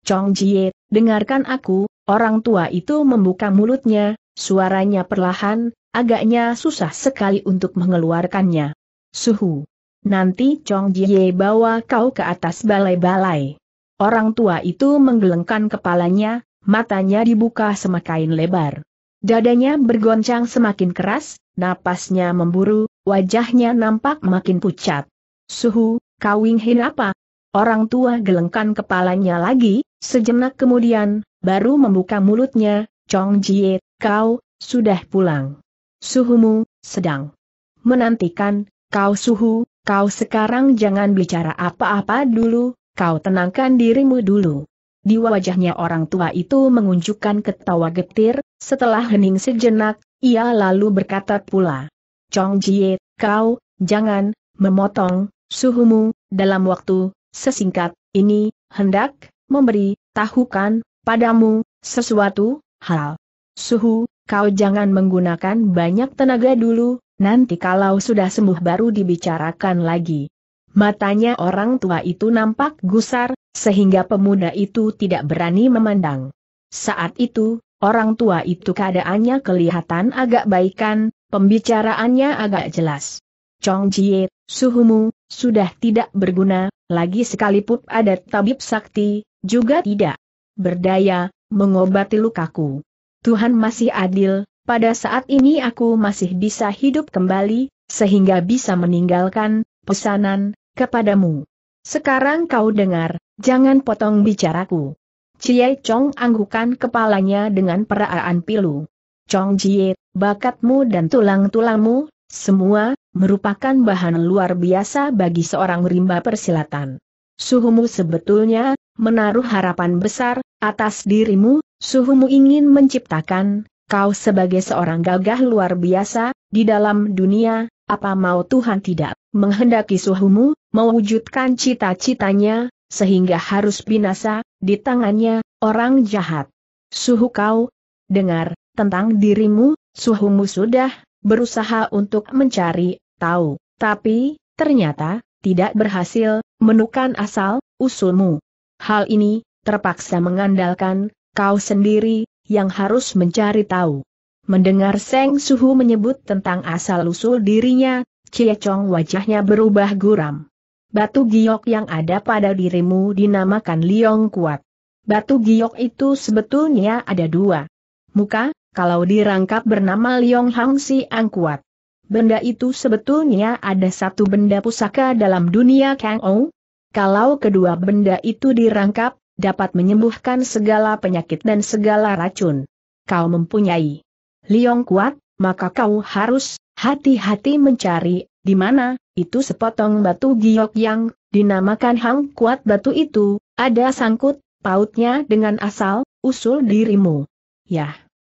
Chong Jie, dengarkan aku. Orang tua itu membuka mulutnya, suaranya perlahan, agaknya susah sekali untuk mengeluarkannya. Suhu. Nanti Chong Jie bawa kau ke atas balai-balai. Orang tua itu menggelengkan kepalanya, matanya dibuka semakin lebar. Dadanya bergoncang semakin keras, napasnya memburu, wajahnya nampak makin pucat. Suhu, kau ingin apa? Orang tua gelengkan kepalanya lagi, sejenak kemudian, baru membuka mulutnya, Chong Jie, kau, sudah pulang. Suhumu, sedang menantikan, kau Suhu. Kau sekarang jangan bicara apa-apa dulu, kau tenangkan dirimu dulu. Di wajahnya orang tua itu menunjukkan ketawa getir, setelah hening sejenak, ia lalu berkata pula. Chong Jie, kau, jangan memotong suhumu, dalam waktu sesingkat ini, hendak memberi tahukan padamu sesuatu hal. Suhu, kau jangan menggunakan banyak tenaga dulu. Nanti kalau sudah sembuh baru dibicarakan lagi. Matanya orang tua itu nampak gusar, sehingga pemuda itu tidak berani memandang. Saat itu, orang tua itu keadaannya kelihatan agak baikan, pembicaraannya agak jelas. Chong Jie, suhumu, sudah tidak berguna, lagi sekalipun ada tabib sakti, juga tidak berdaya, mengobati lukaku. Tuhan masih adil. Pada saat ini aku masih bisa hidup kembali, sehingga bisa meninggalkan pesanan kepadamu. Sekarang kau dengar, jangan potong bicaraku. Chie Chong anggukan kepalanya dengan perasaan pilu. Chong Jie, bakatmu dan tulang-tulangmu, semua, merupakan bahan luar biasa bagi seorang rimba persilatan. Suhumu sebetulnya, menaruh harapan besar, atas dirimu, suhumu ingin menciptakan. Kau sebagai seorang gagah luar biasa, di dalam dunia, apa mau Tuhan tidak menghendaki suhumu, mewujudkan cita-citanya, sehingga harus binasa, di tangannya, orang jahat. Suhu kau, dengar, tentang dirimu, suhumu sudah, berusaha untuk mencari, tahu, tapi, ternyata, tidak berhasil, menemukan asal-usulmu. Hal ini, terpaksa mengandalkan, kau sendiri, yang harus mencari tahu. Mendengar Sang Suhu menyebut tentang asal-usul dirinya, Chie Chong wajahnya berubah guram. Batu giok yang ada pada dirimu dinamakan Liong Kuat. Batu giok itu sebetulnya ada 2 muka, kalau dirangkap bernama Liong Hang Siang Kuat. Benda itu sebetulnya ada 1 benda pusaka dalam dunia Kang Ou. Kalau kedua benda itu dirangkap, dapat menyembuhkan segala penyakit dan segala racun. Kau mempunyai Liong Kuat, maka kau harus hati-hati mencari di mana itu sepotong batu giok yang dinamakan Hang Kuat. Batu itu ada sangkut pautnya dengan asal usul dirimu. Yah,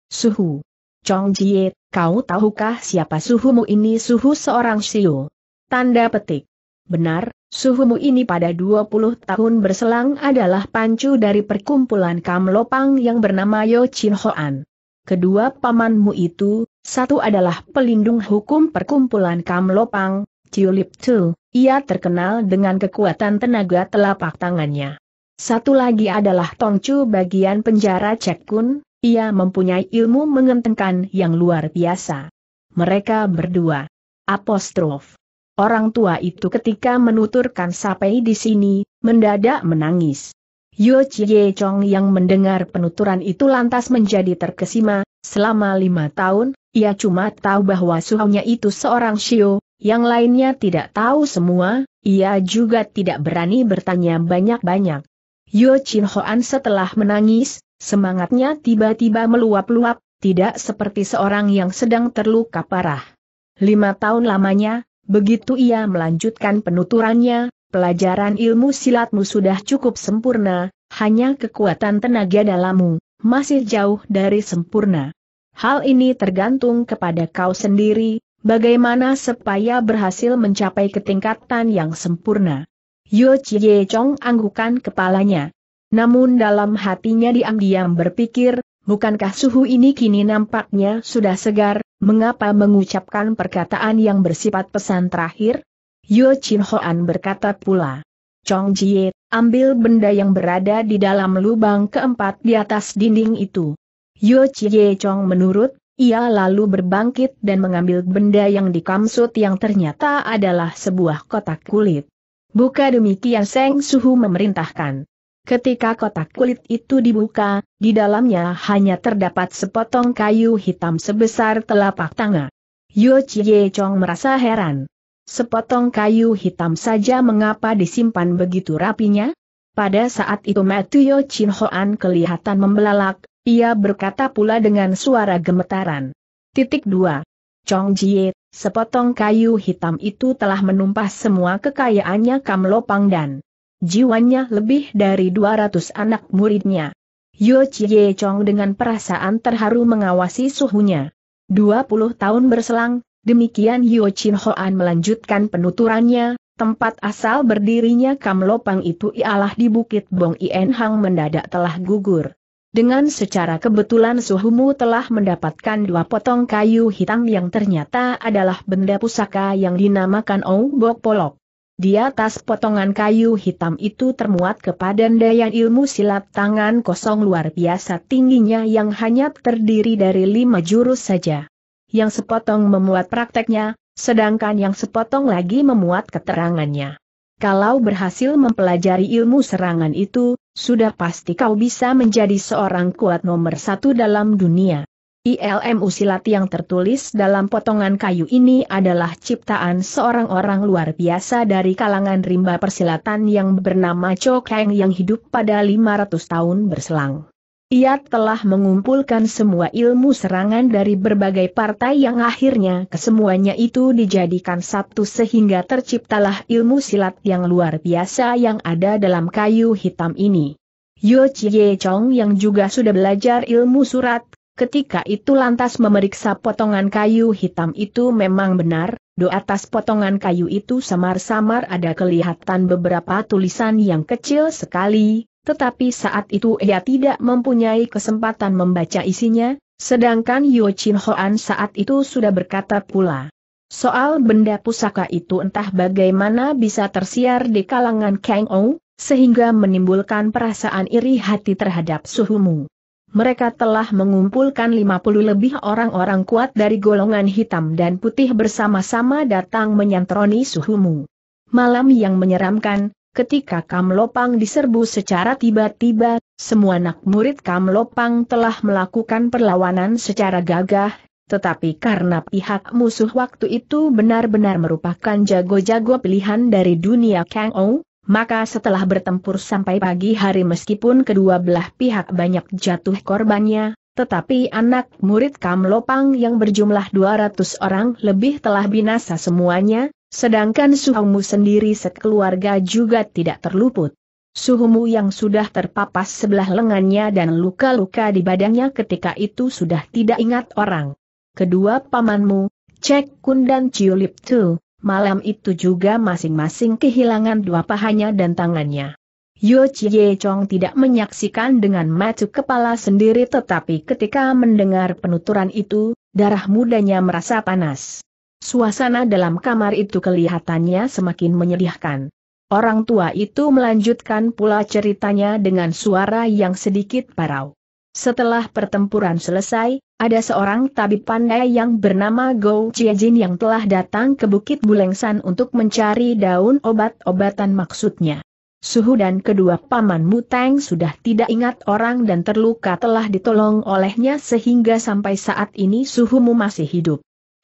Suhu. Chong Jie, kau tahukah siapa suhumu ini? Suhu seorang Siu. Tanda petik. Benar, suhumu ini pada 20 tahun berselang adalah pancu dari perkumpulan Kam Lopang yang bernama Yo Chin Hoan. Kedua pamanmu itu, satu adalah pelindung hukum perkumpulan Kam Lopang, Ciu Lip Tu, ia terkenal dengan kekuatan tenaga telapak tangannya. Satu lagi adalah Tongcu bagian penjara Cek Kun, ia mempunyai ilmu mengentengkan yang luar biasa. Mereka berdua. Apostrof. Orang tua itu ketika menuturkan sampai di sini, mendadak menangis. Yo Chie Chong yang mendengar penuturan itu lantas menjadi terkesima, selama 5 tahun, ia cuma tahu bahwa suhunya itu seorang Siu, yang lainnya tidak tahu semua, ia juga tidak berani bertanya banyak-banyak. Yo Chin Hoan setelah menangis, semangatnya tiba-tiba meluap-luap, tidak seperti seorang yang sedang terluka parah. 5 tahun lamanya, begitu ia melanjutkan penuturannya, pelajaran ilmu silatmu sudah cukup sempurna, hanya kekuatan tenaga dalammu masih jauh dari sempurna. Hal ini tergantung kepada kau sendiri, bagaimana supaya berhasil mencapai ketingkatan yang sempurna. Yo Chie Chong anggukan kepalanya. Namun dalam hatinya diam-diam berpikir, bukankah suhu ini kini nampaknya sudah segar? Mengapa mengucapkan perkataan yang bersifat pesan terakhir? Yo Chin Hoan berkata pula, Chong Jie, ambil benda yang berada di dalam lubang keempat di atas dinding itu. Yo Chie Chong menurut, ia lalu berbangkit dan mengambil benda yang dikamsut yang ternyata adalah sebuah kotak kulit. Buka, demikian Seng Suhu memerintahkan. Ketika kotak kulit itu dibuka, di dalamnya hanya terdapat sepotong kayu hitam sebesar telapak tangan. Yo Chie Chong merasa heran. Sepotong kayu hitam saja mengapa disimpan begitu rapinya? Pada saat itu mata Yo Chin Hoan kelihatan membelalak, ia berkata pula dengan suara gemetaran. "2. Chong Jie, sepotong kayu hitam itu telah menumpas semua kekayaannya Kam Lopang dan jiwanya lebih dari 200 anak muridnya." Yo Chie Chong dengan perasaan terharu mengawasi suhunya. 20 tahun berselang, demikian Yo Chin Hoan melanjutkan penuturannya, tempat asal berdirinya Kam Lopang itu ialah di Bukit Bong Ien Hang mendadak telah gugur. Dengan secara kebetulan suhumu telah mendapatkan 2 potong kayu hitam yang ternyata adalah benda pusaka yang dinamakan Ong Bok Polok. Di atas potongan kayu hitam itu termuat kepandaian ilmu silat tangan kosong luar biasa tingginya yang hanya terdiri dari 5 jurus saja. Yang sepotong memuat prakteknya, sedangkan yang sepotong lagi memuat keterangannya. Kalau berhasil mempelajari ilmu serangan itu, sudah pasti kau bisa menjadi seorang kuat nomor 1 dalam dunia. Ilmu silat yang tertulis dalam potongan kayu ini adalah ciptaan seorang orang luar biasa dari kalangan rimba persilatan yang bernama Qiu Kang yang hidup pada 500 tahun berselang. Ia telah mengumpulkan semua ilmu serangan dari berbagai partai yang akhirnya kesemuanya itu dijadikan satu sehingga terciptalah ilmu silat yang luar biasa yang ada dalam kayu hitam ini. Yo Chie Chong yang juga sudah belajar ilmu surat, ketika itu lantas memeriksa potongan kayu hitam itu memang benar, di atas potongan kayu itu samar-samar ada kelihatan beberapa tulisan yang kecil sekali, tetapi saat itu ia tidak mempunyai kesempatan membaca isinya, sedangkan Yo Chin Hoan saat itu sudah berkata pula. Soal benda pusaka itu entah bagaimana bisa tersiar di kalangan Kang Owi, sehingga menimbulkan perasaan iri hati terhadap suhumu. Mereka telah mengumpulkan 50 lebih orang-orang kuat dari golongan hitam dan putih bersama-sama datang menyantroni suhumu. Malam yang menyeramkan, ketika Kam Lopang diserbu secara tiba-tiba, semua anak murid Kam Lopang telah melakukan perlawanan secara gagah, tetapi karena pihak musuh waktu itu benar-benar merupakan jago-jago pilihan dari dunia Kang Owi, maka setelah bertempur sampai pagi hari meskipun kedua belah pihak banyak jatuh korbannya, tetapi anak murid Kam Lopang yang berjumlah 200 orang lebih telah binasa semuanya, sedangkan suhumu sendiri sekeluarga juga tidak terluput. Suhumu yang sudah terpapas sebelah lengannya dan luka-luka di badannya ketika itu sudah tidak ingat orang. Kedua pamanmu, Cek Kun dan Ciu Lip Tu, Malam itu juga masing-masing kehilangan dua pahanya dan tangannya. Yo Chie Chong tidak menyaksikan dengan mata kepala sendiri, tetapi ketika mendengar penuturan itu, darah mudanya merasa panas. Suasana dalam kamar itu kelihatannya semakin menyedihkan. Orang tua itu melanjutkan pula ceritanya dengan suara yang sedikit parau. Setelah pertempuran selesai, ada seorang tabib pandai yang bernama Go Cijin yang telah datang ke Bukit Bulengsan untuk mencari daun obat-obatan maksudnya. Suhu dan kedua paman Muteng sudah tidak ingat orang dan terluka telah ditolong olehnya sehingga sampai saat ini Suhumu masih hidup.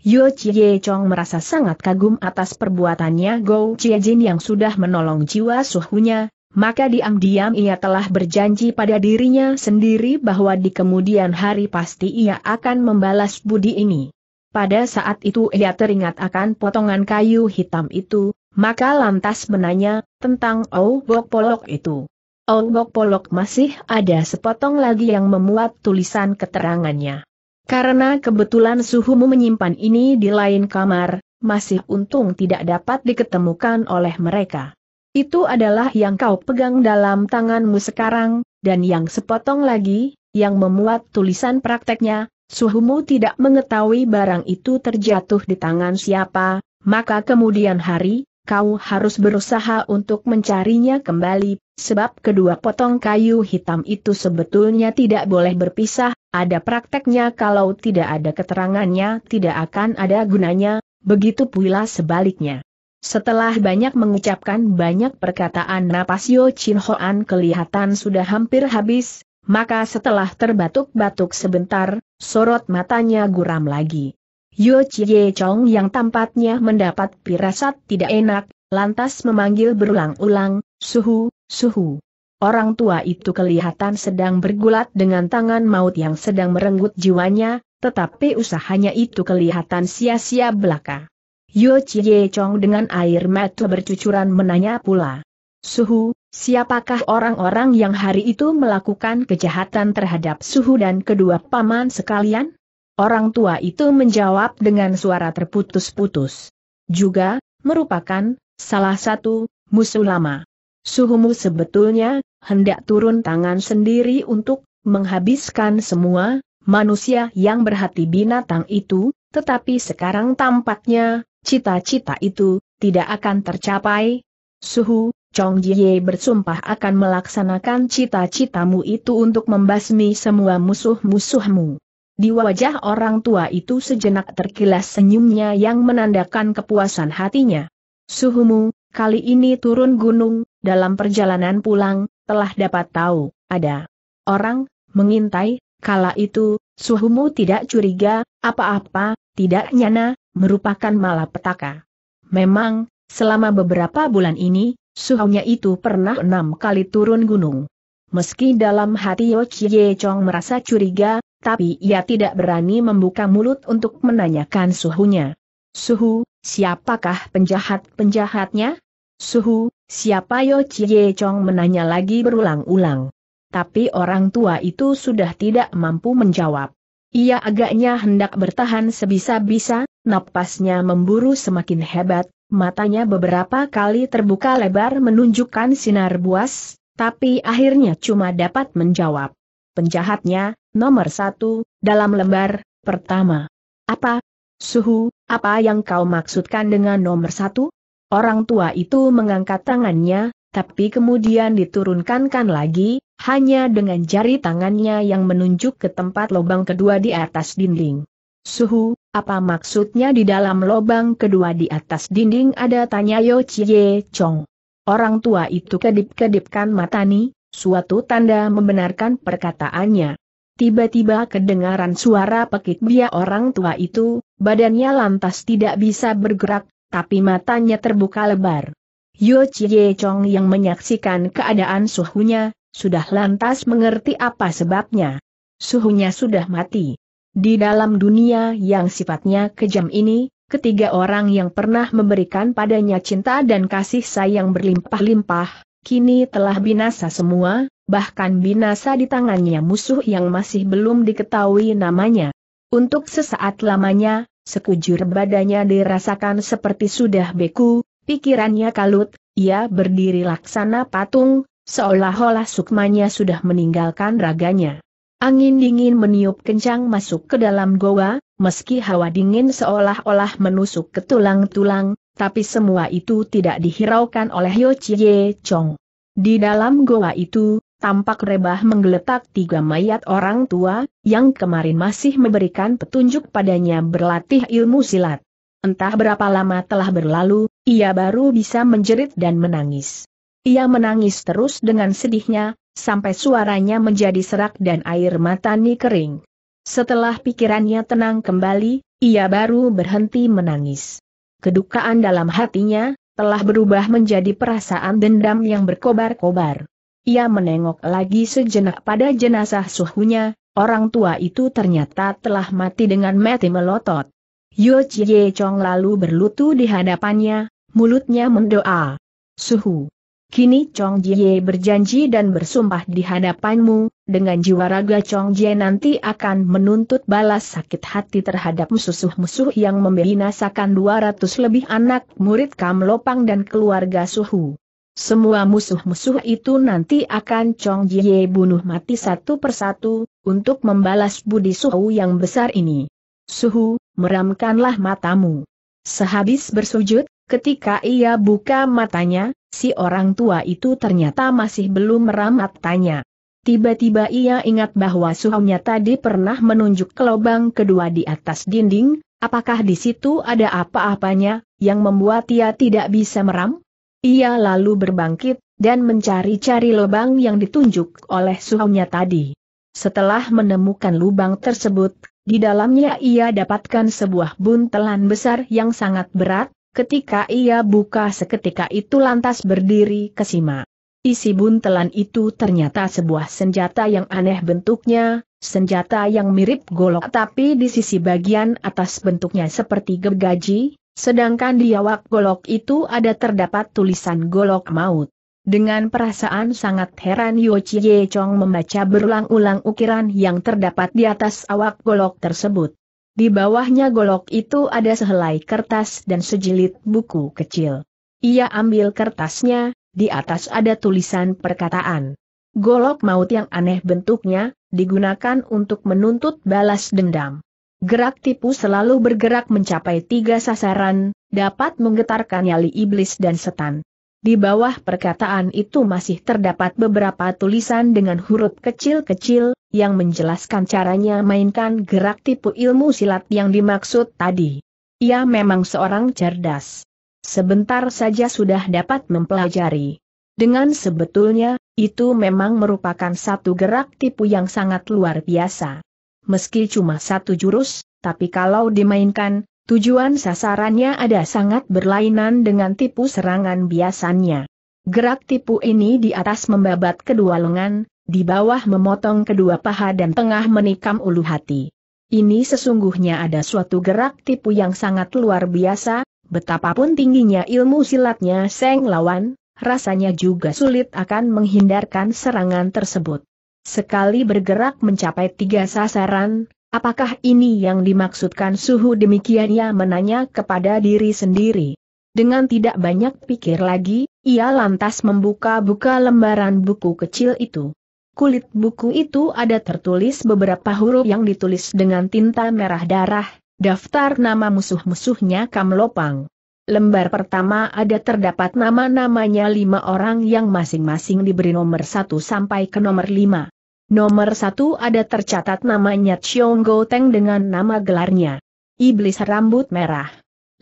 Yo Chie Chong merasa sangat kagum atas perbuatannya Go Cijin yang sudah menolong jiwa suhunya, maka diam-diam ia telah berjanji pada dirinya sendiri bahwa di kemudian hari pasti ia akan membalas budi ini. Pada saat itu ia teringat akan potongan kayu hitam itu, maka lantas menanya tentang Ong Bok Polok itu. Ong Bok Polok masih ada sepotong lagi yang memuat tulisan keterangannya. Karena kebetulan Suhumu menyimpan ini di lain kamar, masih untung tidak dapat diketemukan oleh mereka. Itu adalah yang kau pegang dalam tanganmu sekarang, dan yang sepotong lagi, yang memuat tulisan prakteknya, Suhumu tidak mengetahui barang itu terjatuh di tangan siapa, maka kemudian hari, kau harus berusaha untuk mencarinya kembali, sebab kedua potong kayu hitam itu sebetulnya tidak boleh berpisah, ada prakteknya kalau tidak ada keterangannya tidak akan ada gunanya, begitu pula sebaliknya. Setelah banyak mengucapkan banyak perkataan napas Yo Chin Hoan kelihatan sudah hampir habis, maka setelah terbatuk-batuk sebentar, sorot matanya guram lagi. Yo Chie Chong yang tampaknya mendapat pirasat tidak enak, lantas memanggil berulang-ulang, "Suhu, Suhu." Orang tua itu kelihatan sedang bergulat dengan tangan maut yang sedang merenggut jiwanya, tetapi usahanya itu kelihatan sia-sia belaka. Yo Chie Chong dengan air mata bercucuran menanya pula, "Suhu, siapakah orang-orang yang hari itu melakukan kejahatan terhadap Suhu dan kedua paman sekalian?" Orang tua itu menjawab dengan suara terputus-putus. Juga, merupakan salah satu musuh lama. Suhumu sebetulnya hendak turun tangan sendiri untuk menghabiskan semua manusia yang berhati binatang itu, tetapi sekarang tampaknya cita-cita itu tidak akan tercapai. Suhu, Chong Jie bersumpah akan melaksanakan cita-citamu itu untuk membasmi semua musuh-musuhmu. Di wajah orang tua itu sejenak terkilas senyumnya yang menandakan kepuasan hatinya. Suhumu, kali ini turun gunung, dalam perjalanan pulang, telah dapat tahu, ada orang mengintai, kala itu, Suhumu tidak curiga, apa-apa, tidak nyana, merupakan malapetaka. Memang, selama beberapa bulan ini, Suhunya itu pernah 6 kali turun gunung. Meski dalam hati Yo Chie Chong merasa curiga, tapi ia tidak berani membuka mulut untuk menanyakan Suhunya. "Suhu, siapakah penjahat-penjahatnya? Suhu, siapa?" Yo Chie Chong menanya lagi berulang-ulang. Tapi orang tua itu sudah tidak mampu menjawab. Ia agaknya hendak bertahan sebisa-bisa, napasnya memburu semakin hebat, matanya beberapa kali terbuka lebar menunjukkan sinar buas, tapi akhirnya cuma dapat menjawab. "Penjahatnya, nomor 1, dalam lembar pertama." "Apa? Suhu, apa yang kau maksudkan dengan nomor 1? Orang tua itu mengangkat tangannya, tapi kemudian diturunkan lagi, hanya dengan jari tangannya yang menunjuk ke tempat lubang kedua di atas dinding. "Suhu, apa maksudnya di dalam lubang kedua di atas dinding ada?" tanya Yo Chie Chong. Orang tua itu kedip-kedipkan matani, suatu tanda membenarkan perkataannya. Tiba-tiba kedengaran suara pekik bia orang tua itu, badannya lantas tidak bisa bergerak, tapi matanya terbuka lebar. Yo Chie Chong yang menyaksikan keadaan Suhunya, sudah lantas mengerti apa sebabnya. Suhunya sudah mati. Di dalam dunia yang sifatnya kejam ini, ketiga orang yang pernah memberikan padanya cinta dan kasih sayang berlimpah-limpah, kini telah binasa semua, bahkan binasa di tangannya musuh yang masih belum diketahui namanya. Untuk sesaat lamanya, Sekujur badannya dirasakan seperti sudah beku, pikirannya kalut, ia berdiri laksana patung, seolah-olah sukmanya sudah meninggalkan raganya. Angin dingin meniup kencang masuk ke dalam goa, meski hawa dingin seolah-olah menusuk ke tulang-tulang, tapi semua itu tidak dihiraukan oleh Yo Chie Chong. Di dalam goa itu, tampak rebah menggeletak tiga mayat orang tua, yang kemarin masih memberikan petunjuk padanya berlatih ilmu silat. Entah berapa lama telah berlalu, ia baru bisa menjerit dan menangis. Ia menangis terus dengan sedihnya, sampai suaranya menjadi serak dan air matanya kering. Setelah pikirannya tenang kembali, ia baru berhenti menangis. Kedukaan dalam hatinya, telah berubah menjadi perasaan dendam yang berkobar-kobar. Ia menengok lagi sejenak pada jenazah suhunya, orang tua itu ternyata telah mati dengan mati melotot. Yo Chie Chong lalu berlutu di hadapannya, mulutnya mendoa. Suhu, kini Chong Jie berjanji dan bersumpah di hadapanmu, dengan jiwa raga Chong Jie nanti akan menuntut balas sakit hati terhadap musuh-musuh yang membinasakan 200 lebih anak murid Kam Lopang dan keluarga Suhu. Semua musuh-musuh itu nanti akan Chong Jie bunuh mati satu persatu, untuk membalas budi Suhu yang besar ini. Suhu, meramkanlah matamu. Sehabis bersujud, ketika ia buka matanya, si orang tua itu ternyata masih belum meram matanya. Tiba-tiba ia ingat bahwa Suhunya tadi pernah menunjuk ke lubang kedua di atas dinding, apakah di situ ada apa-apanya, yang membuat ia tidak bisa meram? Ia lalu berbangkit, dan mencari-cari lubang yang ditunjuk oleh suhunya tadi. Setelah menemukan lubang tersebut, di dalamnya ia dapatkan sebuah buntelan besar yang sangat berat, ketika ia buka seketika itu lantas berdiri kesima. Isi buntelan itu ternyata sebuah senjata yang aneh bentuknya, senjata yang mirip golok tapi di sisi bagian atas bentuknya seperti gergaji. Sedangkan di awak golok itu ada terdapat tulisan golok maut. Dengan perasaan sangat heran Yo Chie Chong membaca berulang-ulang ukiran yang terdapat di atas awak golok tersebut. Di bawahnya golok itu ada sehelai kertas dan sejilid buku kecil. Ia ambil kertasnya, di atas ada tulisan perkataan. Golok maut yang aneh bentuknya, digunakan untuk menuntut balas dendam. Gerak tipu selalu bergerak mencapai tiga sasaran, dapat menggetarkan nyali iblis dan setan. Di bawah perkataan itu masih terdapat beberapa tulisan dengan huruf kecil-kecil, yang menjelaskan caranya mainkan gerak tipu ilmu silat yang dimaksud tadi. Ia memang seorang cerdas. Sebentar saja sudah dapat mempelajari. Dengan sebetulnya, itu memang merupakan satu gerak tipu yang sangat luar biasa. Meski cuma satu jurus, tapi kalau dimainkan, tujuan sasarannya ada sangat berlainan dengan tipu serangan biasanya. Gerak tipu ini di atas membabat kedua lengan, di bawah memotong kedua paha dan tengah menikam ulu hati. Ini sesungguhnya ada suatu gerak tipu yang sangat luar biasa, betapapun tingginya ilmu silatnya sang lawan, rasanya juga sulit akan menghindarkan serangan tersebut. Sekali bergerak mencapai tiga sasaran, apakah ini yang dimaksudkan suhu demikian ia menanya kepada diri sendiri. Dengan tidak banyak pikir lagi, ia lantas membuka-buka lembaran buku kecil itu. Kulit buku itu ada tertulis beberapa huruf yang ditulis dengan tinta merah darah, daftar nama musuh-musuhnya Kam Lopang. Lembar pertama ada terdapat nama-namanya 5 orang yang masing-masing diberi nomor 1 sampai ke nomor 5. Nomor 1 ada tercatat namanya Xiong Gaoteng dengan nama gelarnya Iblis Rambut Merah.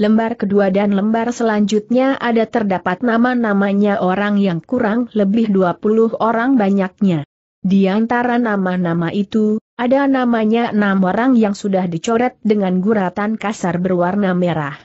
Lembar kedua dan lembar selanjutnya ada terdapat nama-namanya orang yang kurang lebih 20 orang banyaknya. Di antara nama-nama itu, ada namanya 6 orang yang sudah dicoret dengan guratan kasar berwarna merah.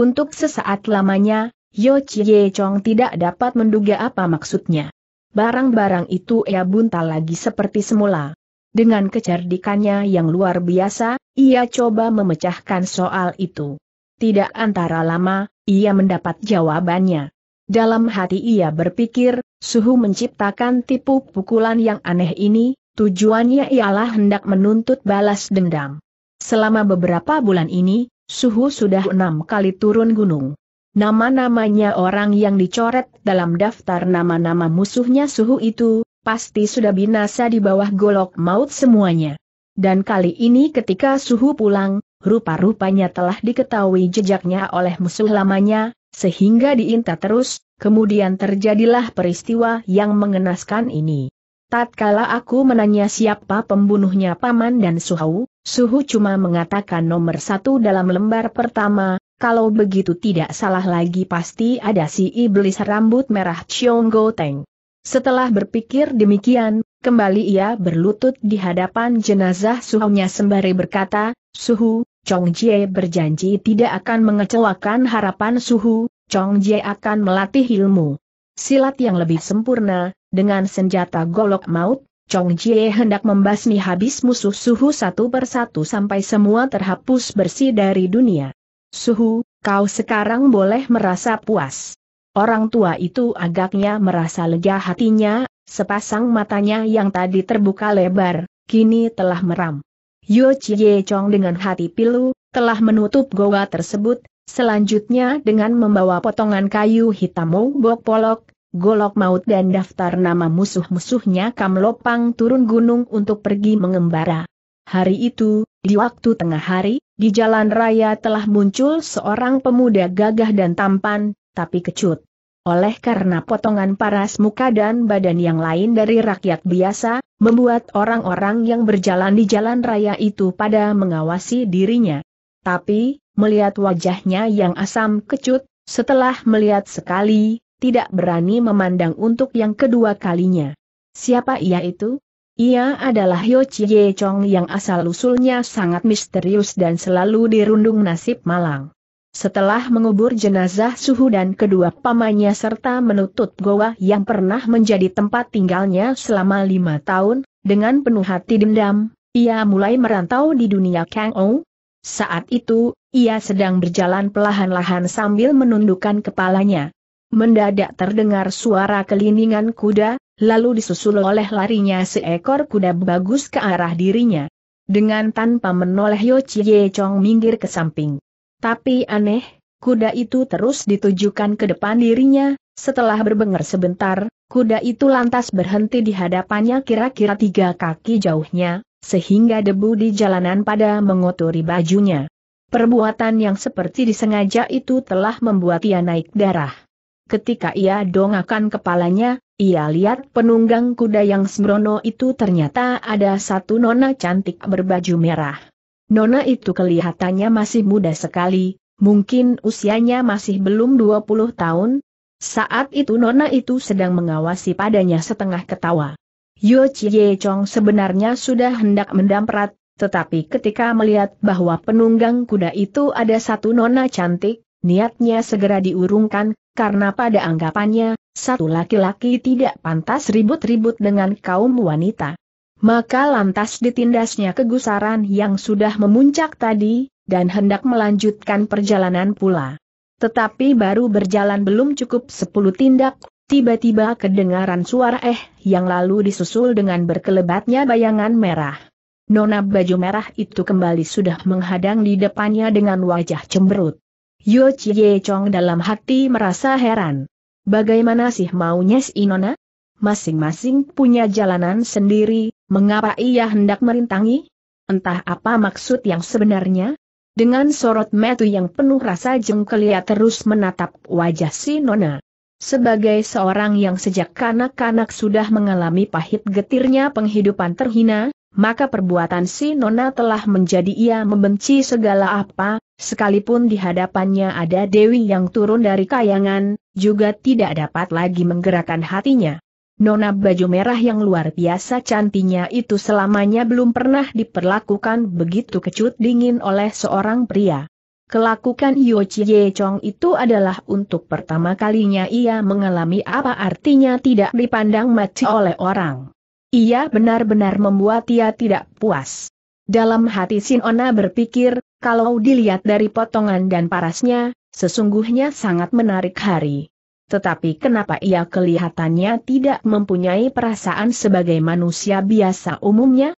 Untuk sesaat lamanya, Yo Chie Chong tidak dapat menduga apa maksudnya. Barang-barang itu ia buntal lagi seperti semula. Dengan kecerdikannya yang luar biasa, ia coba memecahkan soal itu. Tidak antara lama, ia mendapat jawabannya. Dalam hati ia berpikir, Suhu menciptakan tipu pukulan yang aneh ini, tujuannya ialah hendak menuntut balas dendam. Selama beberapa bulan ini, Suhu sudah 6 kali turun gunung. Nama-namanya orang yang dicoret dalam daftar nama-nama musuhnya Suhu itu, pasti sudah binasa di bawah golok maut semuanya. Dan kali ini ketika Suhu pulang, rupa-rupanya telah diketahui jejaknya oleh musuh lamanya, sehingga diinta terus, kemudian terjadilah peristiwa yang mengenaskan ini. Tatkala aku menanya siapa pembunuhnya Paman dan Suhu, Suhu cuma mengatakan nomor 1 dalam lembar pertama. Kalau begitu tidak salah lagi pasti ada si iblis rambut merah Xiong Gaoteng. Setelah berpikir demikian, kembali ia berlutut di hadapan jenazah Suhunya sembari berkata, Suhu, Chong Jie berjanji tidak akan mengecewakan harapan Suhu, Chong Jie akan melatih ilmu silat yang lebih sempurna, dengan senjata golok maut. Chong Jie hendak membasmi habis musuh Suhu satu persatu sampai semua terhapus bersih dari dunia. Suhu, kau sekarang boleh merasa puas. Orang tua itu agaknya merasa lega hatinya, sepasang matanya yang tadi terbuka lebar, kini telah meram. Yo Chie Chong dengan hati pilu, telah menutup goa tersebut, selanjutnya dengan membawa potongan kayu hitam Ong Bok Polok, golok maut dan daftar nama musuh-musuhnya Kam Lopang turun gunung untuk pergi mengembara. Hari itu, di waktu tengah hari, di jalan raya telah muncul seorang pemuda gagah dan tampan, tapi kecut. Oleh karena potongan paras muka dan badan yang lain dari rakyat biasa, membuat orang-orang yang berjalan di jalan raya itu pada mengawasi dirinya. Tapi, melihat wajahnya yang asam kecut, setelah melihat sekali, tidak berani memandang untuk yang kedua kalinya. Siapa ia itu? Ia adalah Yo Chie Chong yang asal-usulnya sangat misterius dan selalu dirundung nasib malang. Setelah mengubur jenazah Suhu dan kedua pamannya serta menutup goa yang pernah menjadi tempat tinggalnya selama 5 tahun, dengan penuh hati dendam, ia mulai merantau di dunia Kang Owi. Saat itu, ia sedang berjalan perlahan-lahan sambil menundukkan kepalanya. Mendadak terdengar suara kelindingan kuda, lalu disusul oleh larinya seekor kuda bagus ke arah dirinya. Dengan tanpa menoleh Yo Chie Chong minggir ke samping. Tapi aneh, kuda itu terus ditujukan ke depan dirinya, setelah berbengar sebentar, kuda itu lantas berhenti di hadapannya kira-kira 3 kaki jauhnya, sehingga debu di jalanan pada mengotori bajunya. Perbuatan yang seperti disengaja itu telah membuat ia naik darah. Ketika ia dongakkan kepalanya, ia lihat penunggang kuda yang sembrono itu ternyata ada satu nona cantik berbaju merah. Nona itu kelihatannya masih muda sekali, mungkin usianya masih belum 20 tahun. Saat itu nona itu sedang mengawasi padanya setengah ketawa. Yo Chie Chong sebenarnya sudah hendak mendamprat, tetapi ketika melihat bahwa penunggang kuda itu ada satu nona cantik, niatnya segera diurungkan, karena pada anggapannya, satu laki-laki tidak pantas ribut-ribut dengan kaum wanita. Maka lantas ditindasnya kegusaran yang sudah memuncak tadi, dan hendak melanjutkan perjalanan pula. Tetapi baru berjalan belum cukup 10 tindak, tiba-tiba kedengaran suara yang lalu disusul dengan berkelebatnya bayangan merah. Nona baju merah itu kembali sudah menghadang di depannya dengan wajah cemberut. Yo Chie Chong dalam hati merasa heran. Bagaimana sih maunya si nona? Masing-masing punya jalanan sendiri, mengapa ia hendak merintangi? Entah apa maksud yang sebenarnya? Dengan sorot mata yang penuh rasa jengkel ia terus menatap wajah si nona. Sebagai seorang yang sejak kanak-kanak sudah mengalami pahit getirnya penghidupan terhina, maka perbuatan si nona telah menjadi ia membenci segala apa, sekalipun di hadapannya ada dewi yang turun dari kayangan, juga tidak dapat lagi menggerakkan hatinya. Nona baju merah yang luar biasa cantiknya itu selamanya belum pernah diperlakukan begitu kecut dingin oleh seorang pria. Kelakukan Yo Chie Chong itu adalah untuk pertama kalinya ia mengalami apa artinya tidak dipandang mata oleh orang. Ia benar-benar membuat ia tidak puas. Dalam hati si nona berpikir, kalau dilihat dari potongan dan parasnya, sesungguhnya sangat menarik hari. Tetapi kenapa ia kelihatannya tidak mempunyai perasaan sebagai manusia biasa umumnya?